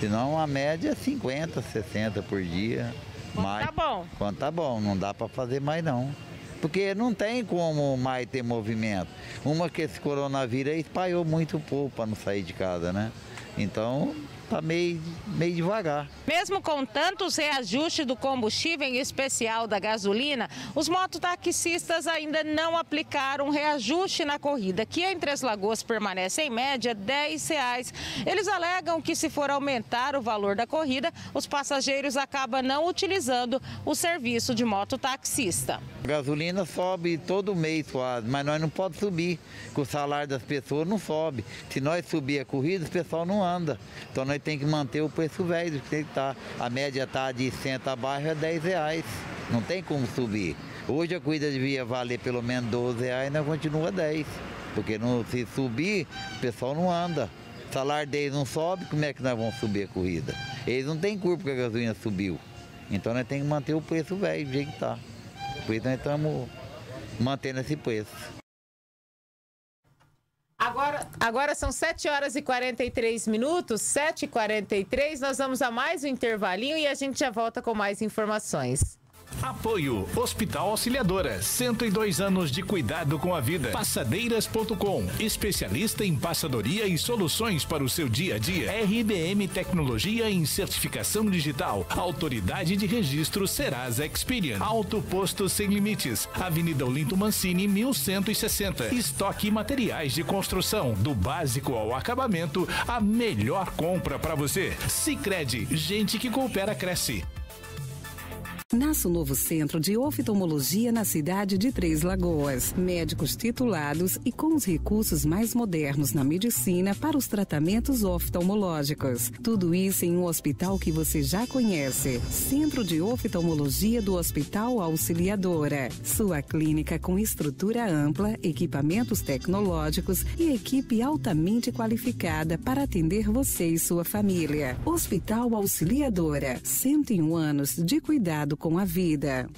Senão a média é 50, 60 por dia. Mas tá bom. Quando tá bom, não dá para fazer mais não. Porque não tem como mais ter movimento. Uma que esse coronavírus aí espalhou muito o povo para não sair de casa, né? Então tá meio devagar. Mesmo com tantos reajustes do combustível, em especial da gasolina, os mototaxistas ainda não aplicaram reajuste na corrida, que em Três Lagoas permanece em média R$ 10. Eles alegam que, se for aumentar o valor da corrida, os passageiros acabam não utilizando o serviço de mototaxista. A gasolina sobe todo mês quase, mas nós não podemos subir, porque o salário das pessoas não sobe. Se nós subir a corrida, o pessoal não anda. Então nós tem que manter o preço velho, que tá. A média está de 100 abaixo é R$ 10, não tem como subir. Hoje a corrida devia valer pelo menos R$ 12, ainda continua 10, porque não, se subir, o pessoal não anda. O salário deles não sobe, como é que nós vamos subir a corrida? Eles não têm culpa porque a gasolina subiu, então nós temos que manter o preço velho, do jeito que está. Por isso nós estamos mantendo esse preço. Agora são 7h43, 7h43, nós vamos a mais um intervalinho e a gente já volta com mais informações. Apoio Hospital Auxiliadora, 102 anos de cuidado com a vida. Passadeiras.com, especialista em passadoria e soluções para o seu dia a dia. RBM Tecnologia em Certificação Digital, Autoridade de Registro Serasa Experian. Auto Posto Sem Limites, Avenida Olinto Mancini, 1160. Estoque Materiais de Construção, do básico ao acabamento, a melhor compra para você. Sicredi, gente que coopera cresce. Nasce um novo centro de oftalmologia na cidade de Três Lagoas. Médicos titulados e com os recursos mais modernos na medicina para os tratamentos oftalmológicos. Tudo isso em um hospital que você já conhece. Centro de Oftalmologia do Hospital Auxiliadora. Sua clínica com estrutura ampla, equipamentos tecnológicos e equipe altamente qualificada para atender você e sua família. Hospital Auxiliadora. 101 anos de cuidado com a vida.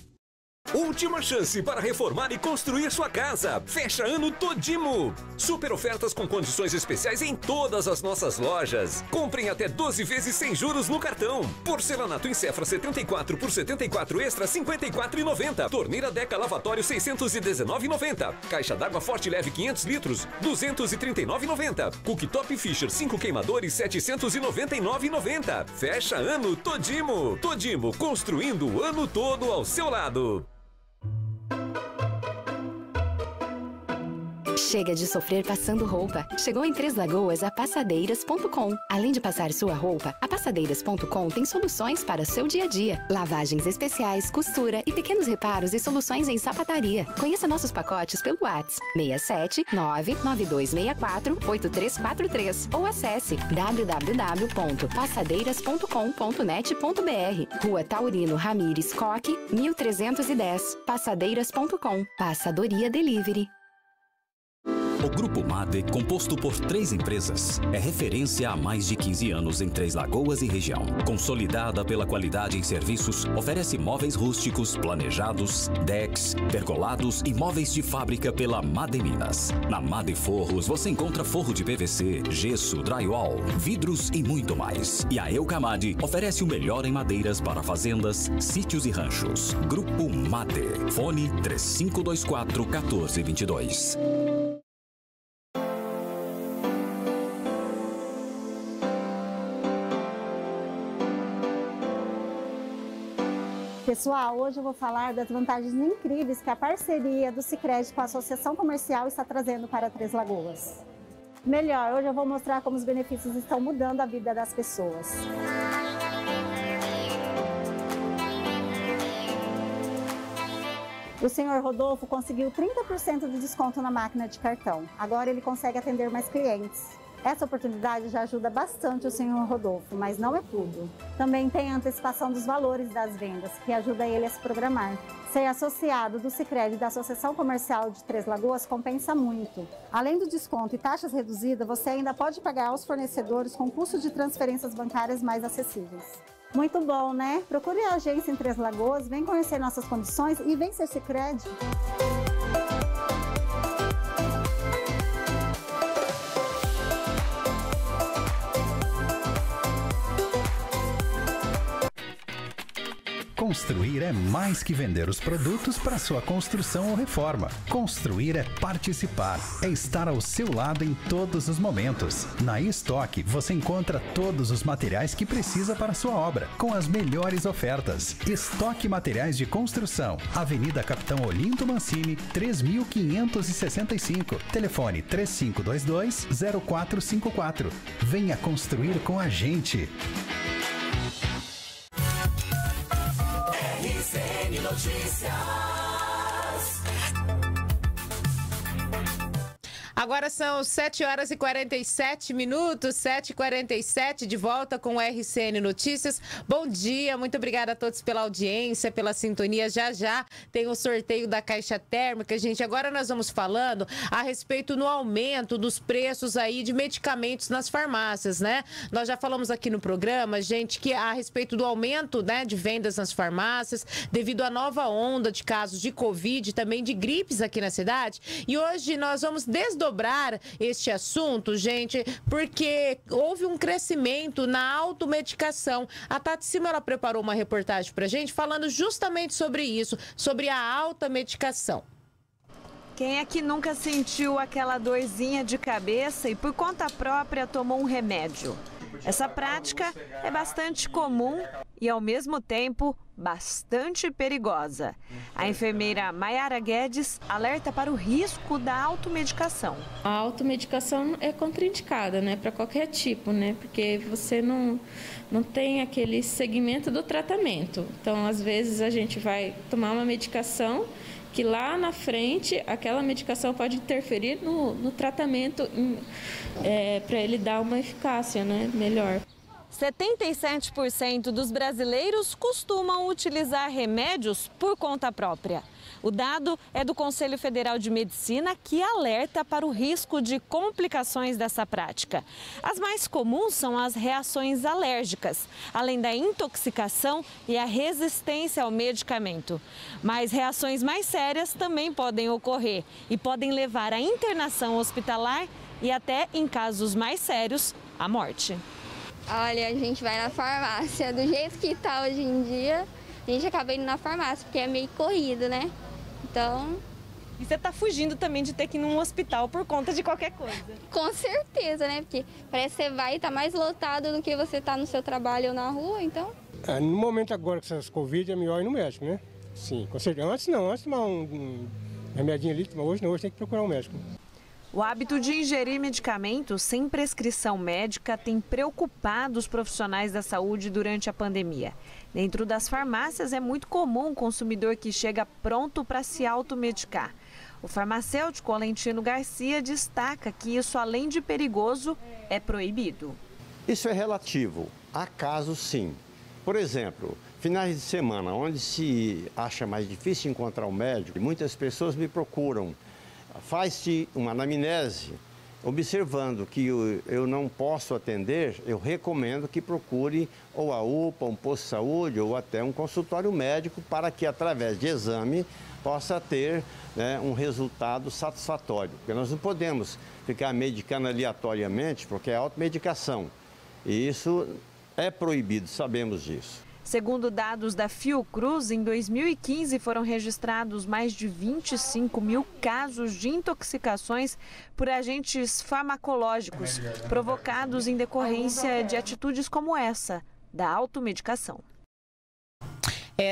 Última chance para reformar e construir sua casa. Fecha ano todimo. Super ofertas com condições especiais em todas as nossas lojas. Comprem até 12 vezes sem juros no cartão. Porcelanato em Cefra 74 por 74 extra 54,90. Torneira Deca lavatório 619,90. Caixa d'água forte leve 500 litros 239,90. Cooktop Fischer 5 queimadores 799,90. Fecha ano todimo. Todimo construindo o ano todo ao seu lado. Chega de sofrer passando roupa. Chegou em Três Lagoas a Passadeiras.com. Além de passar sua roupa, a Passadeiras.com tem soluções para seu dia a dia. Lavagens especiais, costura e pequenos reparos e soluções em sapataria. Conheça nossos pacotes pelo WhatsApp 67992648343 ou acesse www.passadeiras.com.net.br. Rua Taurino Ramires Coque, 1310. Passadeiras.com. Passadoria Delivery. O Grupo MADE, composto por 3 empresas, é referência há mais de 15 anos em Três Lagoas e região. Consolidada pela qualidade em serviços, oferece móveis rústicos, planejados, decks, pergolados e móveis de fábrica pela MADE Minas. Na MADE Forros, você encontra forro de PVC, gesso, drywall, vidros e muito mais. E a Eucamade oferece o melhor em madeiras para fazendas, sítios e ranchos. Grupo MADE. Fone 3524-1422. Pessoal, hoje eu vou falar das vantagens incríveis que a parceria do Sicredi com a Associação Comercial está trazendo para Três Lagoas. Melhor, hoje eu vou mostrar como os benefícios estão mudando a vida das pessoas. O senhor Rodolfo conseguiu 30% de desconto na máquina de cartão. Agora ele consegue atender mais clientes. Essa oportunidade já ajuda bastante o senhor Rodolfo, mas não é tudo. Também tem a antecipação dos valores das vendas, que ajuda ele a se programar. Ser associado do Sicredi da Associação Comercial de Três Lagoas compensa muito. Além do desconto e taxas reduzidas, você ainda pode pagar aos fornecedores com custo de transferências bancárias mais acessíveis. Muito bom, né? Procure a agência em Três Lagoas, vem conhecer nossas condições e vem ser Sicredi. Construir é mais que vender os produtos para sua construção ou reforma. Construir é participar, é estar ao seu lado em todos os momentos. Na Estoque, você encontra todos os materiais que precisa para sua obra, com as melhores ofertas. Estoque Materiais de Construção, Avenida Capitão Olinto Mancini, 3565, telefone 3522-0454. Venha construir com a gente! RCN Notícias. Agora são 7h47, 7h47, de volta com o RCN Notícias. Bom dia, muito obrigada a todos pela audiência, pela sintonia. Já tem o sorteio da caixa térmica, gente. Agora nós vamos falando a respeito do aumento dos preços aí de medicamentos nas farmácias, né? Nós já falamos aqui no programa, gente, que a respeito do aumento, né, de vendas nas farmácias, devido à nova onda de casos de Covid, também de gripes aqui na cidade. E hoje nós vamos desdobrar este assunto, gente, porque houve um crescimento na automedicação. A Tati Simão, ela preparou uma reportagem pra gente falando justamente sobre isso, sobre a automedicação. Quem é que nunca sentiu aquela dorzinha de cabeça e por conta própria tomou um remédio? Essa prática é bastante comum e, ao mesmo tempo, bastante perigosa. A enfermeira Maiara Guedes alerta para o risco da automedicação. A automedicação é contraindicada, né, para qualquer tipo, né, porque você não tem aquele segmento do tratamento. Então, às vezes, a gente vai tomar uma medicação que lá na frente, aquela medicação pode interferir no tratamento para ele dar uma eficácia, né, melhor. 77% dos brasileiros costumam utilizar remédios por conta própria. O dado é do Conselho Federal de Medicina, que alerta para o risco de complicações dessa prática. As mais comuns são as reações alérgicas, além da intoxicação e a resistência ao medicamento. Mas reações mais sérias também podem ocorrer e podem levar à internação hospitalar e até, em casos mais sérios, à morte. Olha, a gente vai na farmácia, do jeito que está hoje em dia, a gente acaba indo na farmácia, porque é meio corrido, né? Então... E você está fugindo também de ter que ir num hospital por conta de qualquer coisa. Com certeza, né? Porque parece que você vai e está mais lotado do que você está no seu trabalho ou na rua, então... É, no momento agora que essas Covid é melhor ir no médico, né? Sim, com certeza. Antes tomar um remedinho ali, hoje não, hoje tem que procurar um médico. O hábito de ingerir medicamentos sem prescrição médica tem preocupado os profissionais da saúde durante a pandemia. Dentro das farmácias é muito comum um consumidor que chega pronto para se automedicar. O farmacêutico Olentino Garcia destaca que isso, além de perigoso, é proibido. Isso é relativo. Há casos, sim. Por exemplo, finais de semana, onde se acha mais difícil encontrar um médico, muitas pessoas me procuram. Faz-se uma anamnese, observando que eu não posso atender, eu recomendo que procure ou a UPA, um posto de saúde ou até um consultório médico para que, através de exame, possa ter, né, um resultado satisfatório. Porque nós não podemos ficar medicando aleatoriamente, porque é automedicação. E isso é proibido, sabemos disso. Segundo dados da Fiocruz, em 2015 foram registrados mais de 25 mil casos de intoxicações por agentes farmacológicos, provocados em decorrência de atitudes como essa, da automedicação.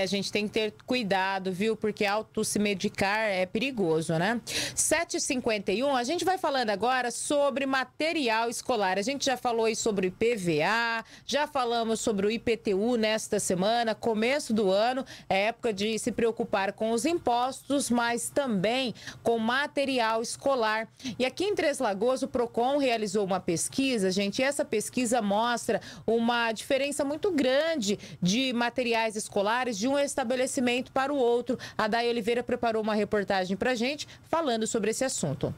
A gente tem que ter cuidado, viu? Porque auto-se medicar é perigoso, né? 7h51, a gente vai falando agora sobre material escolar. A gente já falou aí sobre PVA, já falamos sobre o IPTU nesta semana, começo do ano, é época de se preocupar com os impostos, mas também com material escolar. E aqui em Três Lagoas, o PROCON realizou uma pesquisa, gente, e essa pesquisa mostra uma diferença muito grande de materiais escolares de um estabelecimento para o outro. A Dai Oliveira preparou uma reportagem para a gente falando sobre esse assunto.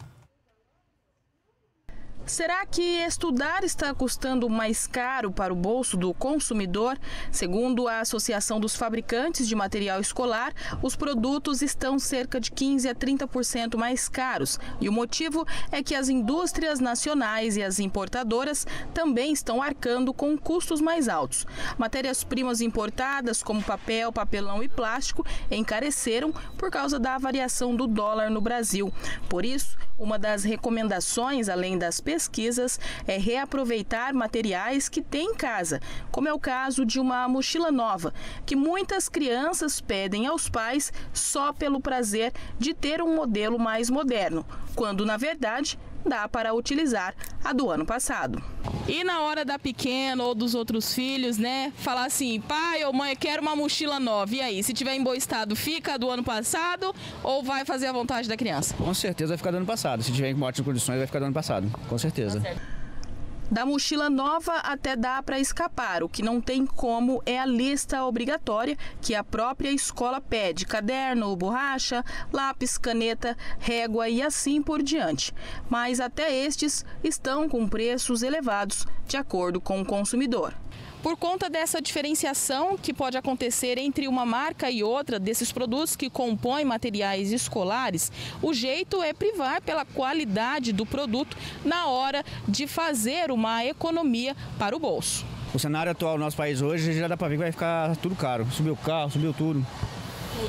Será que estudar está custando mais caro para o bolso do consumidor? Segundo a Associação dos Fabricantes de Material Escolar, os produtos estão cerca de 15 a 30% mais caros. E o motivo é que as indústrias nacionais e as importadoras também estão arcando com custos mais altos. Matérias-primas importadas, como papel, papelão e plástico, encareceram por causa da variação do dólar no Brasil. Por isso, uma das recomendações, além das pesquisas, é reaproveitar materiais que tem em casa, como é o caso de uma mochila nova, que muitas crianças pedem aos pais só pelo prazer de ter um modelo mais moderno, quando na verdade dá para utilizar a do ano passado. E na hora da pequena ou dos outros filhos, né, falar assim, pai ou mãe, eu quero uma mochila nova. E aí, se tiver em bom estado, fica do ano passado ou vai fazer a vontade da criança? Com certeza vai ficar do ano passado. Se tiver em ótimas condições, vai ficar do ano passado, com certeza. Da mochila nova até dá para escapar. O que não tem como é a lista obrigatória que a própria escola pede. Caderno, borracha, lápis, caneta, régua e assim por diante. Mas até estes estão com preços elevados, de acordo com o consumidor. Por conta dessa diferenciação que pode acontecer entre uma marca e outra desses produtos que compõem materiais escolares, o jeito é privar pela qualidade do produto na hora de fazer uma economia para o bolso. O cenário atual do nosso país hoje já dá para ver que vai ficar tudo caro. Subiu o carro, subiu tudo.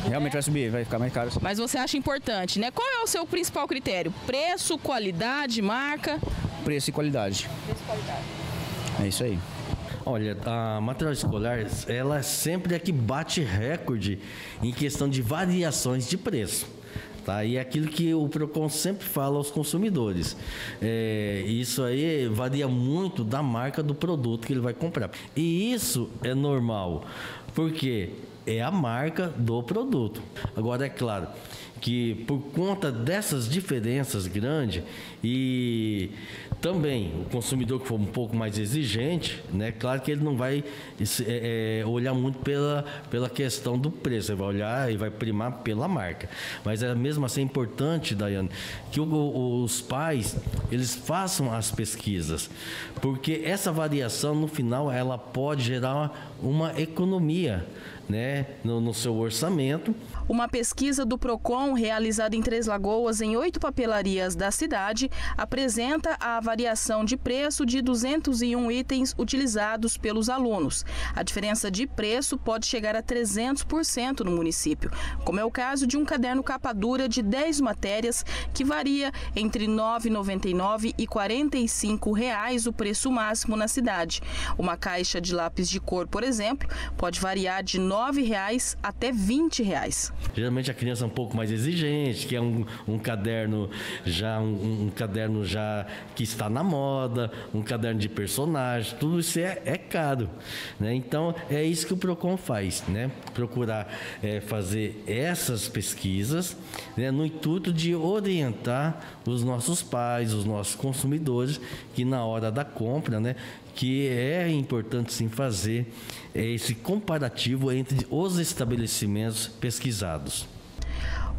Realmente vai subir, vai ficar mais caro. Mas você acha importante, né? Qual é o seu principal critério? Preço, qualidade, marca? Preço e qualidade. Preço e qualidade. É isso aí. Olha, a material escolar, ela sempre é que bate recorde em questão de variações de preço. Tá? E é aquilo que o PROCON sempre fala aos consumidores. Isso aí varia muito da marca do produto que ele vai comprar. E isso é normal, porque é a marca do produto. Agora, é claro que por conta dessas diferenças grandes e também o consumidor que for um pouco mais exigente, né, claro que ele não vai olhar muito pela questão do preço, ele vai olhar e vai primar pela marca. Mas é mesmo assim importante, Daiane, que os pais, eles façam as pesquisas, porque essa variação no final ela pode gerar uma economia, né, no seu orçamento. Uma pesquisa do PROCON, realizada em Três Lagoas, em 8 papelarias da cidade, apresenta a variação de preço de 201 itens utilizados pelos alunos. A diferença de preço pode chegar a 300% no município, como é o caso de um caderno capa dura de 10 matérias, que varia entre R$ 9,99 e R$ 45,00 o preço máximo na cidade. Uma caixa de lápis de cor, por exemplo, pode variar de R$ 9,00 até R$ 20,00. Geralmente a criança é um pouco mais exigente, que é um caderno já que está na moda, um caderno de personagem, tudo isso é caro, né? Então é isso que o PROCON faz, né? Procurar fazer essas pesquisas, né, no intuito de orientar os nossos pais, os nossos consumidores, que na hora da compra, né, que é importante sim fazer esse comparativo entre os estabelecimentos pesquisados.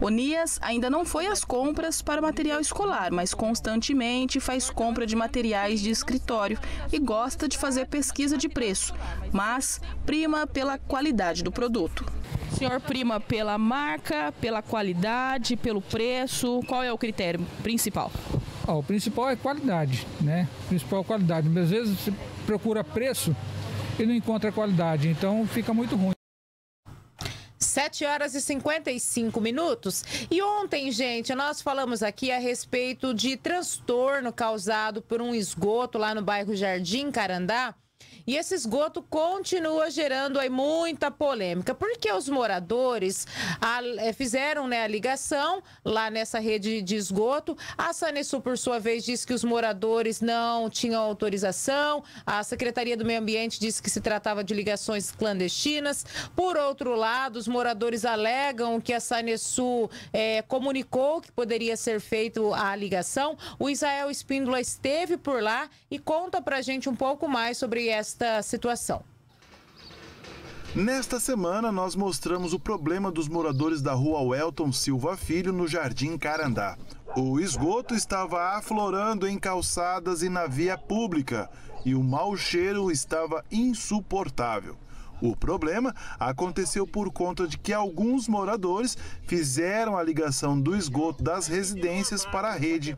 Onias ainda não foi às compras para material escolar, mas constantemente faz compra de materiais de escritório e gosta de fazer pesquisa de preço, mas prima pela qualidade do produto. O senhor prima pela marca, pela qualidade, pelo preço, qual é o critério principal? O principal é qualidade, né? O principal é qualidade, mas às vezes você procura preço e não encontra qualidade, então fica muito ruim. 7h55. E ontem, gente, nós falamos aqui a respeito de transtorno causado por um esgoto lá no bairro Jardim Carandá. E esse esgoto continua gerando aí muita polêmica, porque os moradores fizeram, né, a ligação lá nessa rede de esgoto. A Sanesul, por sua vez, disse que os moradores não tinham autorização. A Secretaria do Meio Ambiente disse que se tratava de ligações clandestinas. Por outro lado, os moradores alegam que a Sanesul comunicou que poderia ser feita a ligação. O Isael Espíndola esteve por lá e conta pra gente um pouco mais sobre esta situação. Nesta semana, nós mostramos o problema dos moradores da rua Welton Silva Filho, no Jardim Carandá. O esgoto estava aflorando em calçadas e na via pública, e o mau cheiro estava insuportável. O problema aconteceu por conta de que alguns moradores fizeram a ligação do esgoto das residências para a rede.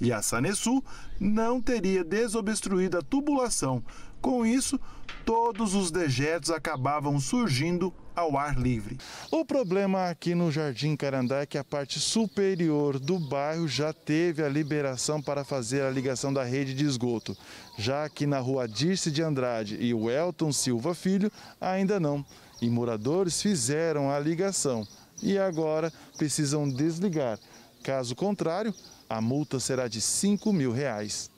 E a Sanesul não teria desobstruído a tubulação. Com isso, todos os dejetos acabavam surgindo ao ar livre. O problema aqui no Jardim Carandá é que a parte superior do bairro já teve a liberação para fazer a ligação da rede de esgoto. Já aqui na rua Dirce de Andrade e o Welton Silva Filho, ainda não. E moradores fizeram a ligação e agora precisam desligar. Caso contrário, a multa será de R$ 5.000.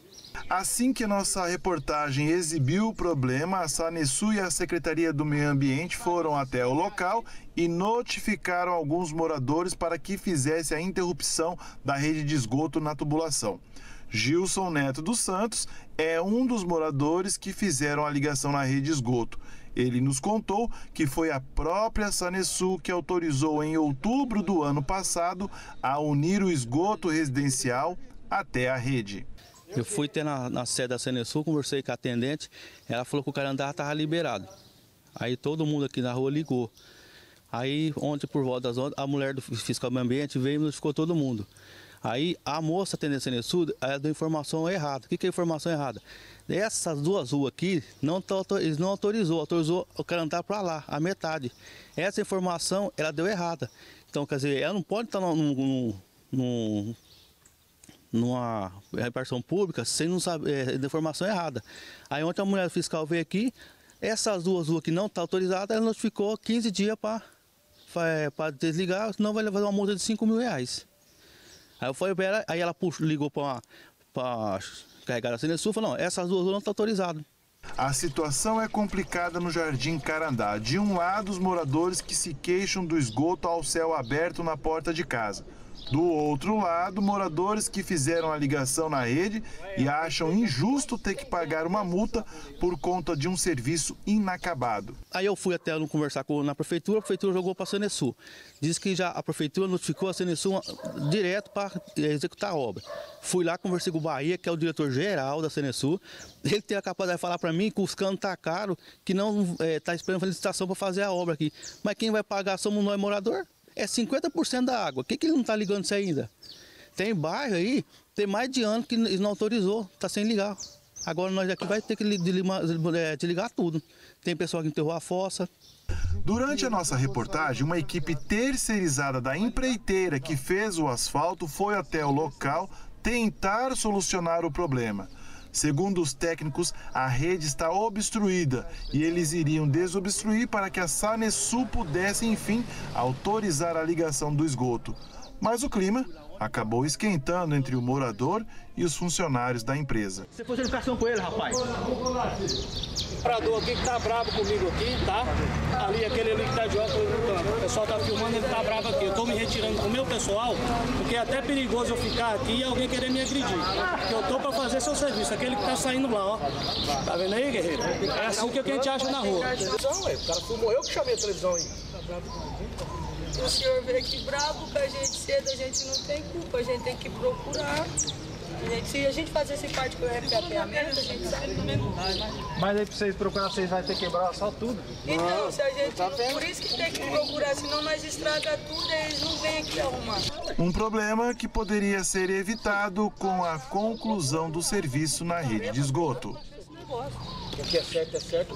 Assim que nossa reportagem exibiu o problema, a Sanesul e a Secretaria do Meio Ambiente foram até o local e notificaram alguns moradores para que fizesse a interrupção da rede de esgoto na tubulação. Gilson Neto dos Santos é um dos moradores que fizeram a ligação na rede de esgoto. Ele nos contou que foi a própria Sanesul que autorizou em outubro do ano passado a unir o esgoto residencial até a rede. Eu fui até na sede da Sanesul, conversei com a atendente, ela falou que o Carandá estava liberado. Aí todo mundo aqui na rua ligou. Aí ontem, por volta das 11, a mulher do fiscal do meio ambiente veio e notificou todo mundo. Aí a moça atendente da Sanesul, ela deu informação errada. O que é informação errada? Essas duas ruas aqui, eles não autorizou o Carandá para lá, a metade. Essa informação, ela deu errada. Então, quer dizer, ela não pode estar num numa repartição pública sem não saber de informação errada. Aí ontem a mulher fiscal veio aqui, essas duas ruas que não estão autorizadas, ela notificou 15 dias para desligar, senão vai levar uma multa de 5 mil reais. Aí eu falei para ela, aí ela ligou para carregar a Cinesul e falou, não, essas duas ruas não estão autorizadas. A situação é complicada no Jardim Carandá. De um lado, os moradores que se queixam do esgoto ao céu aberto na porta de casa. Do outro lado, moradores que fizeram a ligação na rede e acham injusto ter que pagar uma multa por conta de um serviço inacabado. Aí eu fui até conversar na prefeitura, a prefeitura jogou para a Cinesul. Diz que já a prefeitura notificou a Cinesul direto para executar a obra. Fui lá, conversei com o Bahia, que é o diretor-geral da Cinesul. Ele tem a capacidade de falar para mim que os canos estão caros, que não está esperando a licitação para fazer a obra aqui. Mas quem vai pagar somos nós, morador? É 50% da água. Por que ele não está ligando isso ainda? Tem bairro aí, tem mais de ano que não autorizou, está sem ligar. Agora nós aqui vai ter que desligar tudo. Tem pessoal que enterrou a fossa. Durante a nossa reportagem, uma equipe terceirizada da empreiteira que fez o asfalto foi até o local tentar solucionar o problema. Segundo os técnicos, a rede está obstruída e eles iriam desobstruir para que a Sanesul pudesse, enfim, autorizar a ligação do esgoto. Mas o clima acabou esquentando entre o morador e os funcionários da empresa. Você fez educação com ele, rapaz? O comprador aqui que tá bravo comigo aqui, tá? Ali, aquele ali que tá de óculos lutando. O pessoal tá filmando, ele tá bravo aqui. Eu tô me retirando com o meu pessoal, porque é até perigoso eu ficar aqui e alguém querer me agredir. Porque eu tô pra fazer seu serviço, aquele que tá saindo lá, ó. Tá vendo aí, guerreiro? É assim que a gente acha na rua. O cara filmou, eu que chamei a televisão aí. Tá bravo comigo? O senhor veio aqui bravo com a gente cedo, a gente não tem culpa, a gente tem que procurar. Se a gente fazer esse parte com o RKM, a gente sabe também. Mas aí pra vocês procurar, vocês vão ter que quebrar só tudo. Então, se a gente. Por isso que tem que procurar, senão nós estraga tudo e eles não vêm aqui arrumar. Um problema que poderia ser evitado com a conclusão do serviço na rede de esgoto. O que é certo, é certo.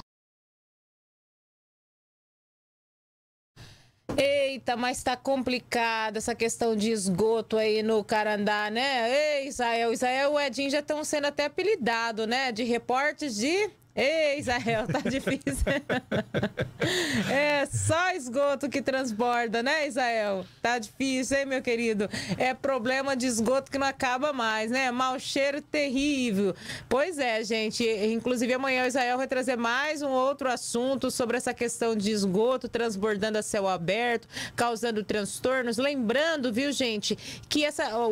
Eita, mas tá complicado essa questão de esgoto aí no Carandá, né? Ei, Isael, Isael, o Edinho já estão sendo até apelidado, né? De repórteres de... Ei, Isael, tá difícil. É só esgoto que transborda, né, Isael? Tá difícil, hein, meu querido? É problema de esgoto que não acaba mais, né? Mau cheiro terrível. Pois é, gente. Inclusive, amanhã o Isael vai trazer mais um outro assunto sobre essa questão de esgoto transbordando a céu aberto, causando transtornos. Lembrando, viu, gente, que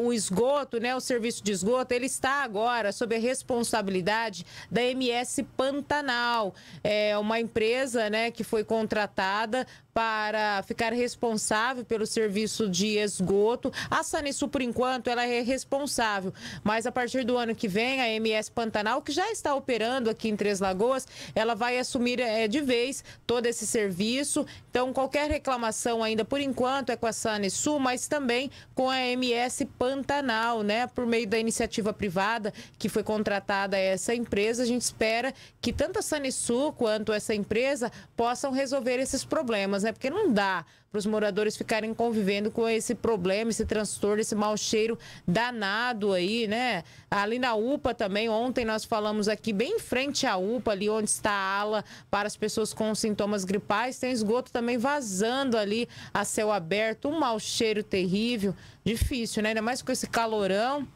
o esgoto, né, o serviço de esgoto, ele está agora sob a responsabilidade da MS Pan Pantanal, é uma empresa, né, que foi contratada para ficar responsável pelo serviço de esgoto. A Sanesul, por enquanto, ela é responsável, mas a partir do ano que vem, a MS Pantanal, que já está operando aqui em Três Lagoas, ela vai assumir de vez todo esse serviço. Então, qualquer reclamação ainda, por enquanto, é com a Sanesul, mas também com a MS Pantanal, né, por meio da iniciativa privada que foi contratada essa empresa. A gente espera que tanto a Sanesul quanto essa empresa possam resolver esses problemas, né? Porque não dá para os moradores ficarem convivendo com esse problema, esse transtorno, esse mau cheiro danado aí, né? Ali na UPA também, ontem nós falamos aqui, bem em frente à UPA, ali onde está a ala para as pessoas com sintomas gripais, tem esgoto também vazando ali a céu aberto, um mau cheiro terrível, difícil, né? Ainda mais com esse calorão.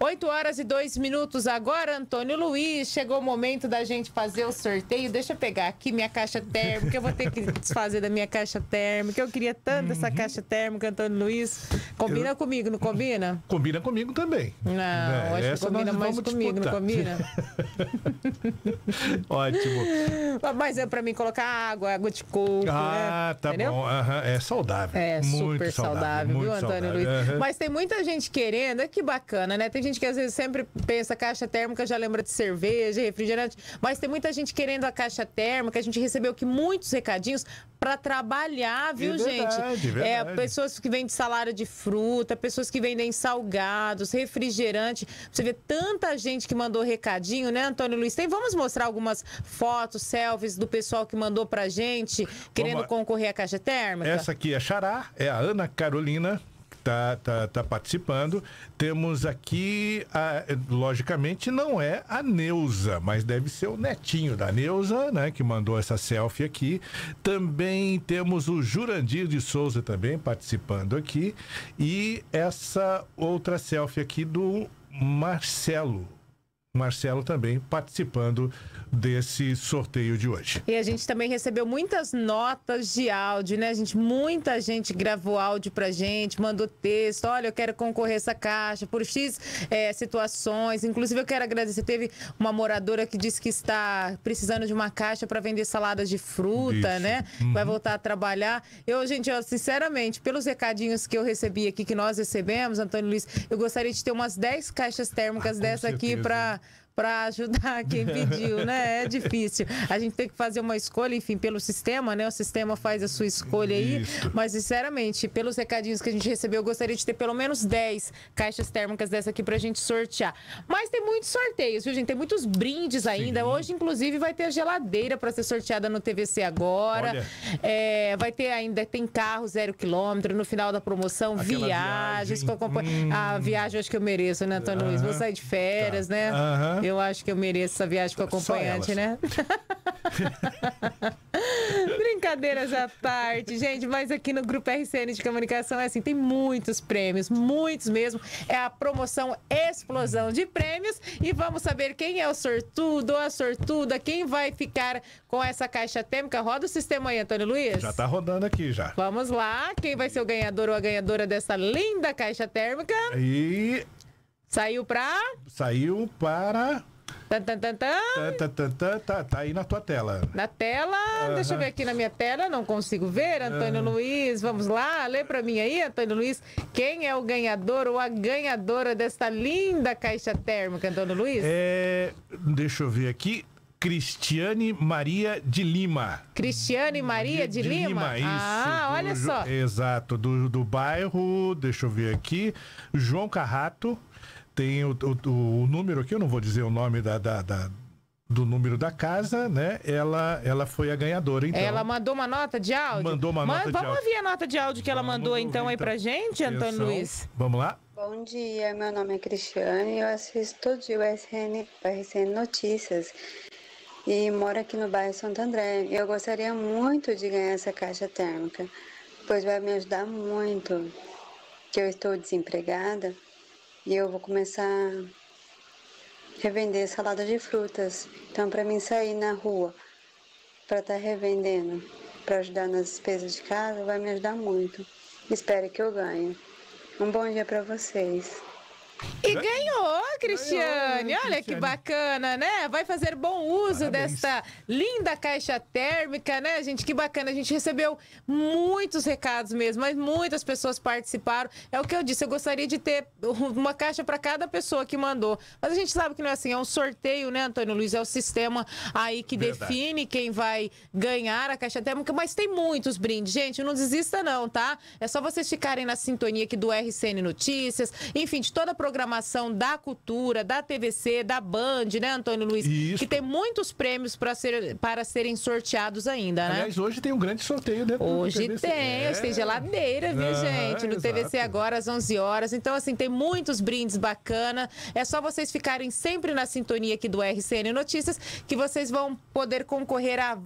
8h02 agora, Antônio Luiz, chegou o momento da gente fazer o sorteio. Deixa eu pegar aqui minha caixa térmica, eu vou ter que desfazer da minha caixa térmica. Eu queria tanto essa caixa térmica, Antônio Luiz. Combina comigo, não combina? Combina comigo também. Não, acho que combina mais comigo, disputar. Não combina? Ótimo. Mas é pra mim colocar água de coco, né? Tá. Entendeu? Bom, é saudável. É muito super saudável, viu, Antônio saudável. Luiz? Mas tem muita gente querendo, é que bacana, né? Tem gente que às vezes sempre pensa caixa térmica, já lembra de cerveja, refrigerante, mas tem muita gente querendo a caixa térmica. A gente recebeu aqui muitos recadinhos para trabalhar, viu, gente? Verdade. É, pessoas que vendem salada de fruta, pessoas que vendem salgados, refrigerante. Você vê tanta gente que mandou recadinho, né, Antônio Luiz? Vamos mostrar algumas fotos, selfies do pessoal que mandou pra gente, querendo concorrer à caixa térmica? Essa aqui é Xará, é a Ana Carolina. tá participando. Temos aqui, logicamente, não é a Neuza, mas deve ser o netinho da Neuza, né, que mandou essa selfie aqui. Também temos o Jurandir de Souza também participando aqui. E essa outra selfie aqui do Marcelo. Marcelo também participando desse sorteio de hoje. E a gente também recebeu muitas notas de áudio, né, gente? Muita gente gravou áudio pra gente, mandou texto, olha, eu quero concorrer essa caixa por X situações. Inclusive, eu quero agradecer, teve uma moradora que disse que está precisando de uma caixa para vender saladas de fruta, isso, né? Vai voltar a trabalhar. Eu, gente, eu, sinceramente, pelos recadinhos que eu recebi aqui, que nós recebemos, Antônio Luiz, eu gostaria de ter umas 10 caixas térmicas dessa aqui para ajudar quem pediu, né? É difícil. A gente tem que fazer uma escolha, enfim, pelo sistema, né? O sistema faz a sua escolha aí. Isso. Mas, sinceramente, pelos recadinhos que a gente recebeu, eu gostaria de ter pelo menos 10 caixas térmicas dessa aqui pra gente sortear. Mas tem muitos sorteios, viu, gente? Tem muitos brindes ainda. Sim. Hoje, inclusive, vai ter a geladeira para ser sorteada no TVC Agora. Vai ter ainda, tem carro 0 km, no final da promoção, viagens. A viagem eu acho que eu mereço, né, Antônio Luiz? Vou sair de férias, tá, né? Eu acho que eu mereço essa viagem com acompanhante, né? Brincadeiras à parte, gente, mas aqui no Grupo RCN de Comunicação é assim, tem muitos prêmios, muitos mesmo. É a promoção Explosão de Prêmios e vamos saber quem é o sortudo ou a sortuda, quem vai ficar com essa caixa térmica. Roda o sistema aí, Antônio Luiz. Já tá rodando aqui já. Vamos lá, quem vai ser o ganhador ou a ganhadora dessa linda caixa térmica? E... Saiu para... Tá aí na tua tela. Na tela? Uhum. Deixa eu ver aqui na minha tela, não consigo ver, Antônio Luiz. Vamos lá, lê pra mim aí, Antônio Luiz, quem é o ganhador ou a ganhadora desta linda caixa térmica, Antônio Luiz? Deixa eu ver aqui. Cristiane Maria de Lima. Cristiane Maria de Lima? Isso, olha só. Exato, do bairro, deixa eu ver aqui, João Carrato. Tem o número aqui, eu não vou dizer o nome do número da casa, né? Ela foi a ganhadora, então. Ela mandou uma nota de áudio? Mandou uma nota de áudio. Vamos ouvir a nota de áudio que ela mandou, então, aí pra gente, Antônio Luiz? Vamos lá? Bom dia, meu nome é Cristiane, eu assisto todo dia o RCN Notícias e moro aqui no bairro Santo André. Eu gostaria muito de ganhar essa caixa térmica, pois vai me ajudar muito, que eu estou desempregada. E eu vou começar a revender salada de frutas. Então, para mim sair na rua, para estar revendendo, para ajudar nas despesas de casa, vai me ajudar muito. Espero que eu ganhe. Um bom dia para vocês. E ganhou, Cristiane, olha que bacana, né? Vai fazer bom uso desta linda caixa térmica, né, gente? Que bacana, a gente recebeu muitos recados mesmo, mas muitas pessoas participaram. É o que eu disse, eu gostaria de ter uma caixa para cada pessoa que mandou, mas a gente sabe que não é assim, é um sorteio, né, Antônio Luiz? É o sistema aí que define quem vai ganhar a caixa térmica, mas tem muitos brindes, gente, não desista não, tá? É só vocês ficarem na sintonia aqui do RCN Notícias, enfim, de toda a programação da Cultura, da TVC, da Band, né, Antônio Luiz? Isso. Que tem muitos prêmios para serem sorteados ainda, né? Aliás, hoje tem um grande sorteio dentro do TVC. Hoje tem geladeira, viu, gente? No TVC Agora, às 11 horas. Então, assim, tem muitos brindes bacana. É só vocês ficarem sempre na sintonia aqui do RCN Notícias, que vocês vão poder concorrer a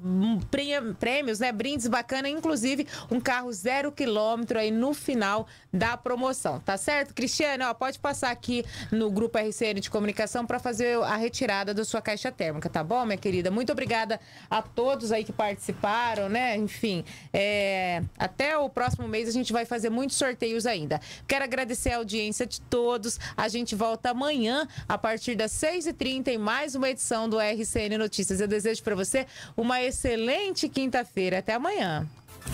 prêmios, né? Brindes bacana, inclusive um carro 0 km aí no final da promoção, tá certo? Cristiano, ó, pode passar aqui no Grupo RCN de Comunicação para fazer a retirada da sua caixa térmica, tá bom, minha querida? Muito obrigada a todos aí que participaram, né? Enfim, até o próximo mês a gente vai fazer muitos sorteios ainda. Quero agradecer a audiência de todos. A gente volta amanhã a partir das 6h30 em mais uma edição do RCN Notícias. Eu desejo para você uma excelente quinta-feira. Até amanhã.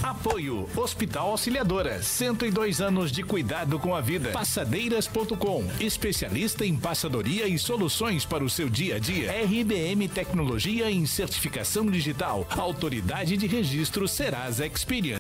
Apoio Hospital Auxiliadora, 102 anos de cuidado com a vida. Passadeiras.com, especialista em passadoria e soluções para o seu dia a dia. RBM Tecnologia em Certificação Digital, autoridade de registro Serasa Experian.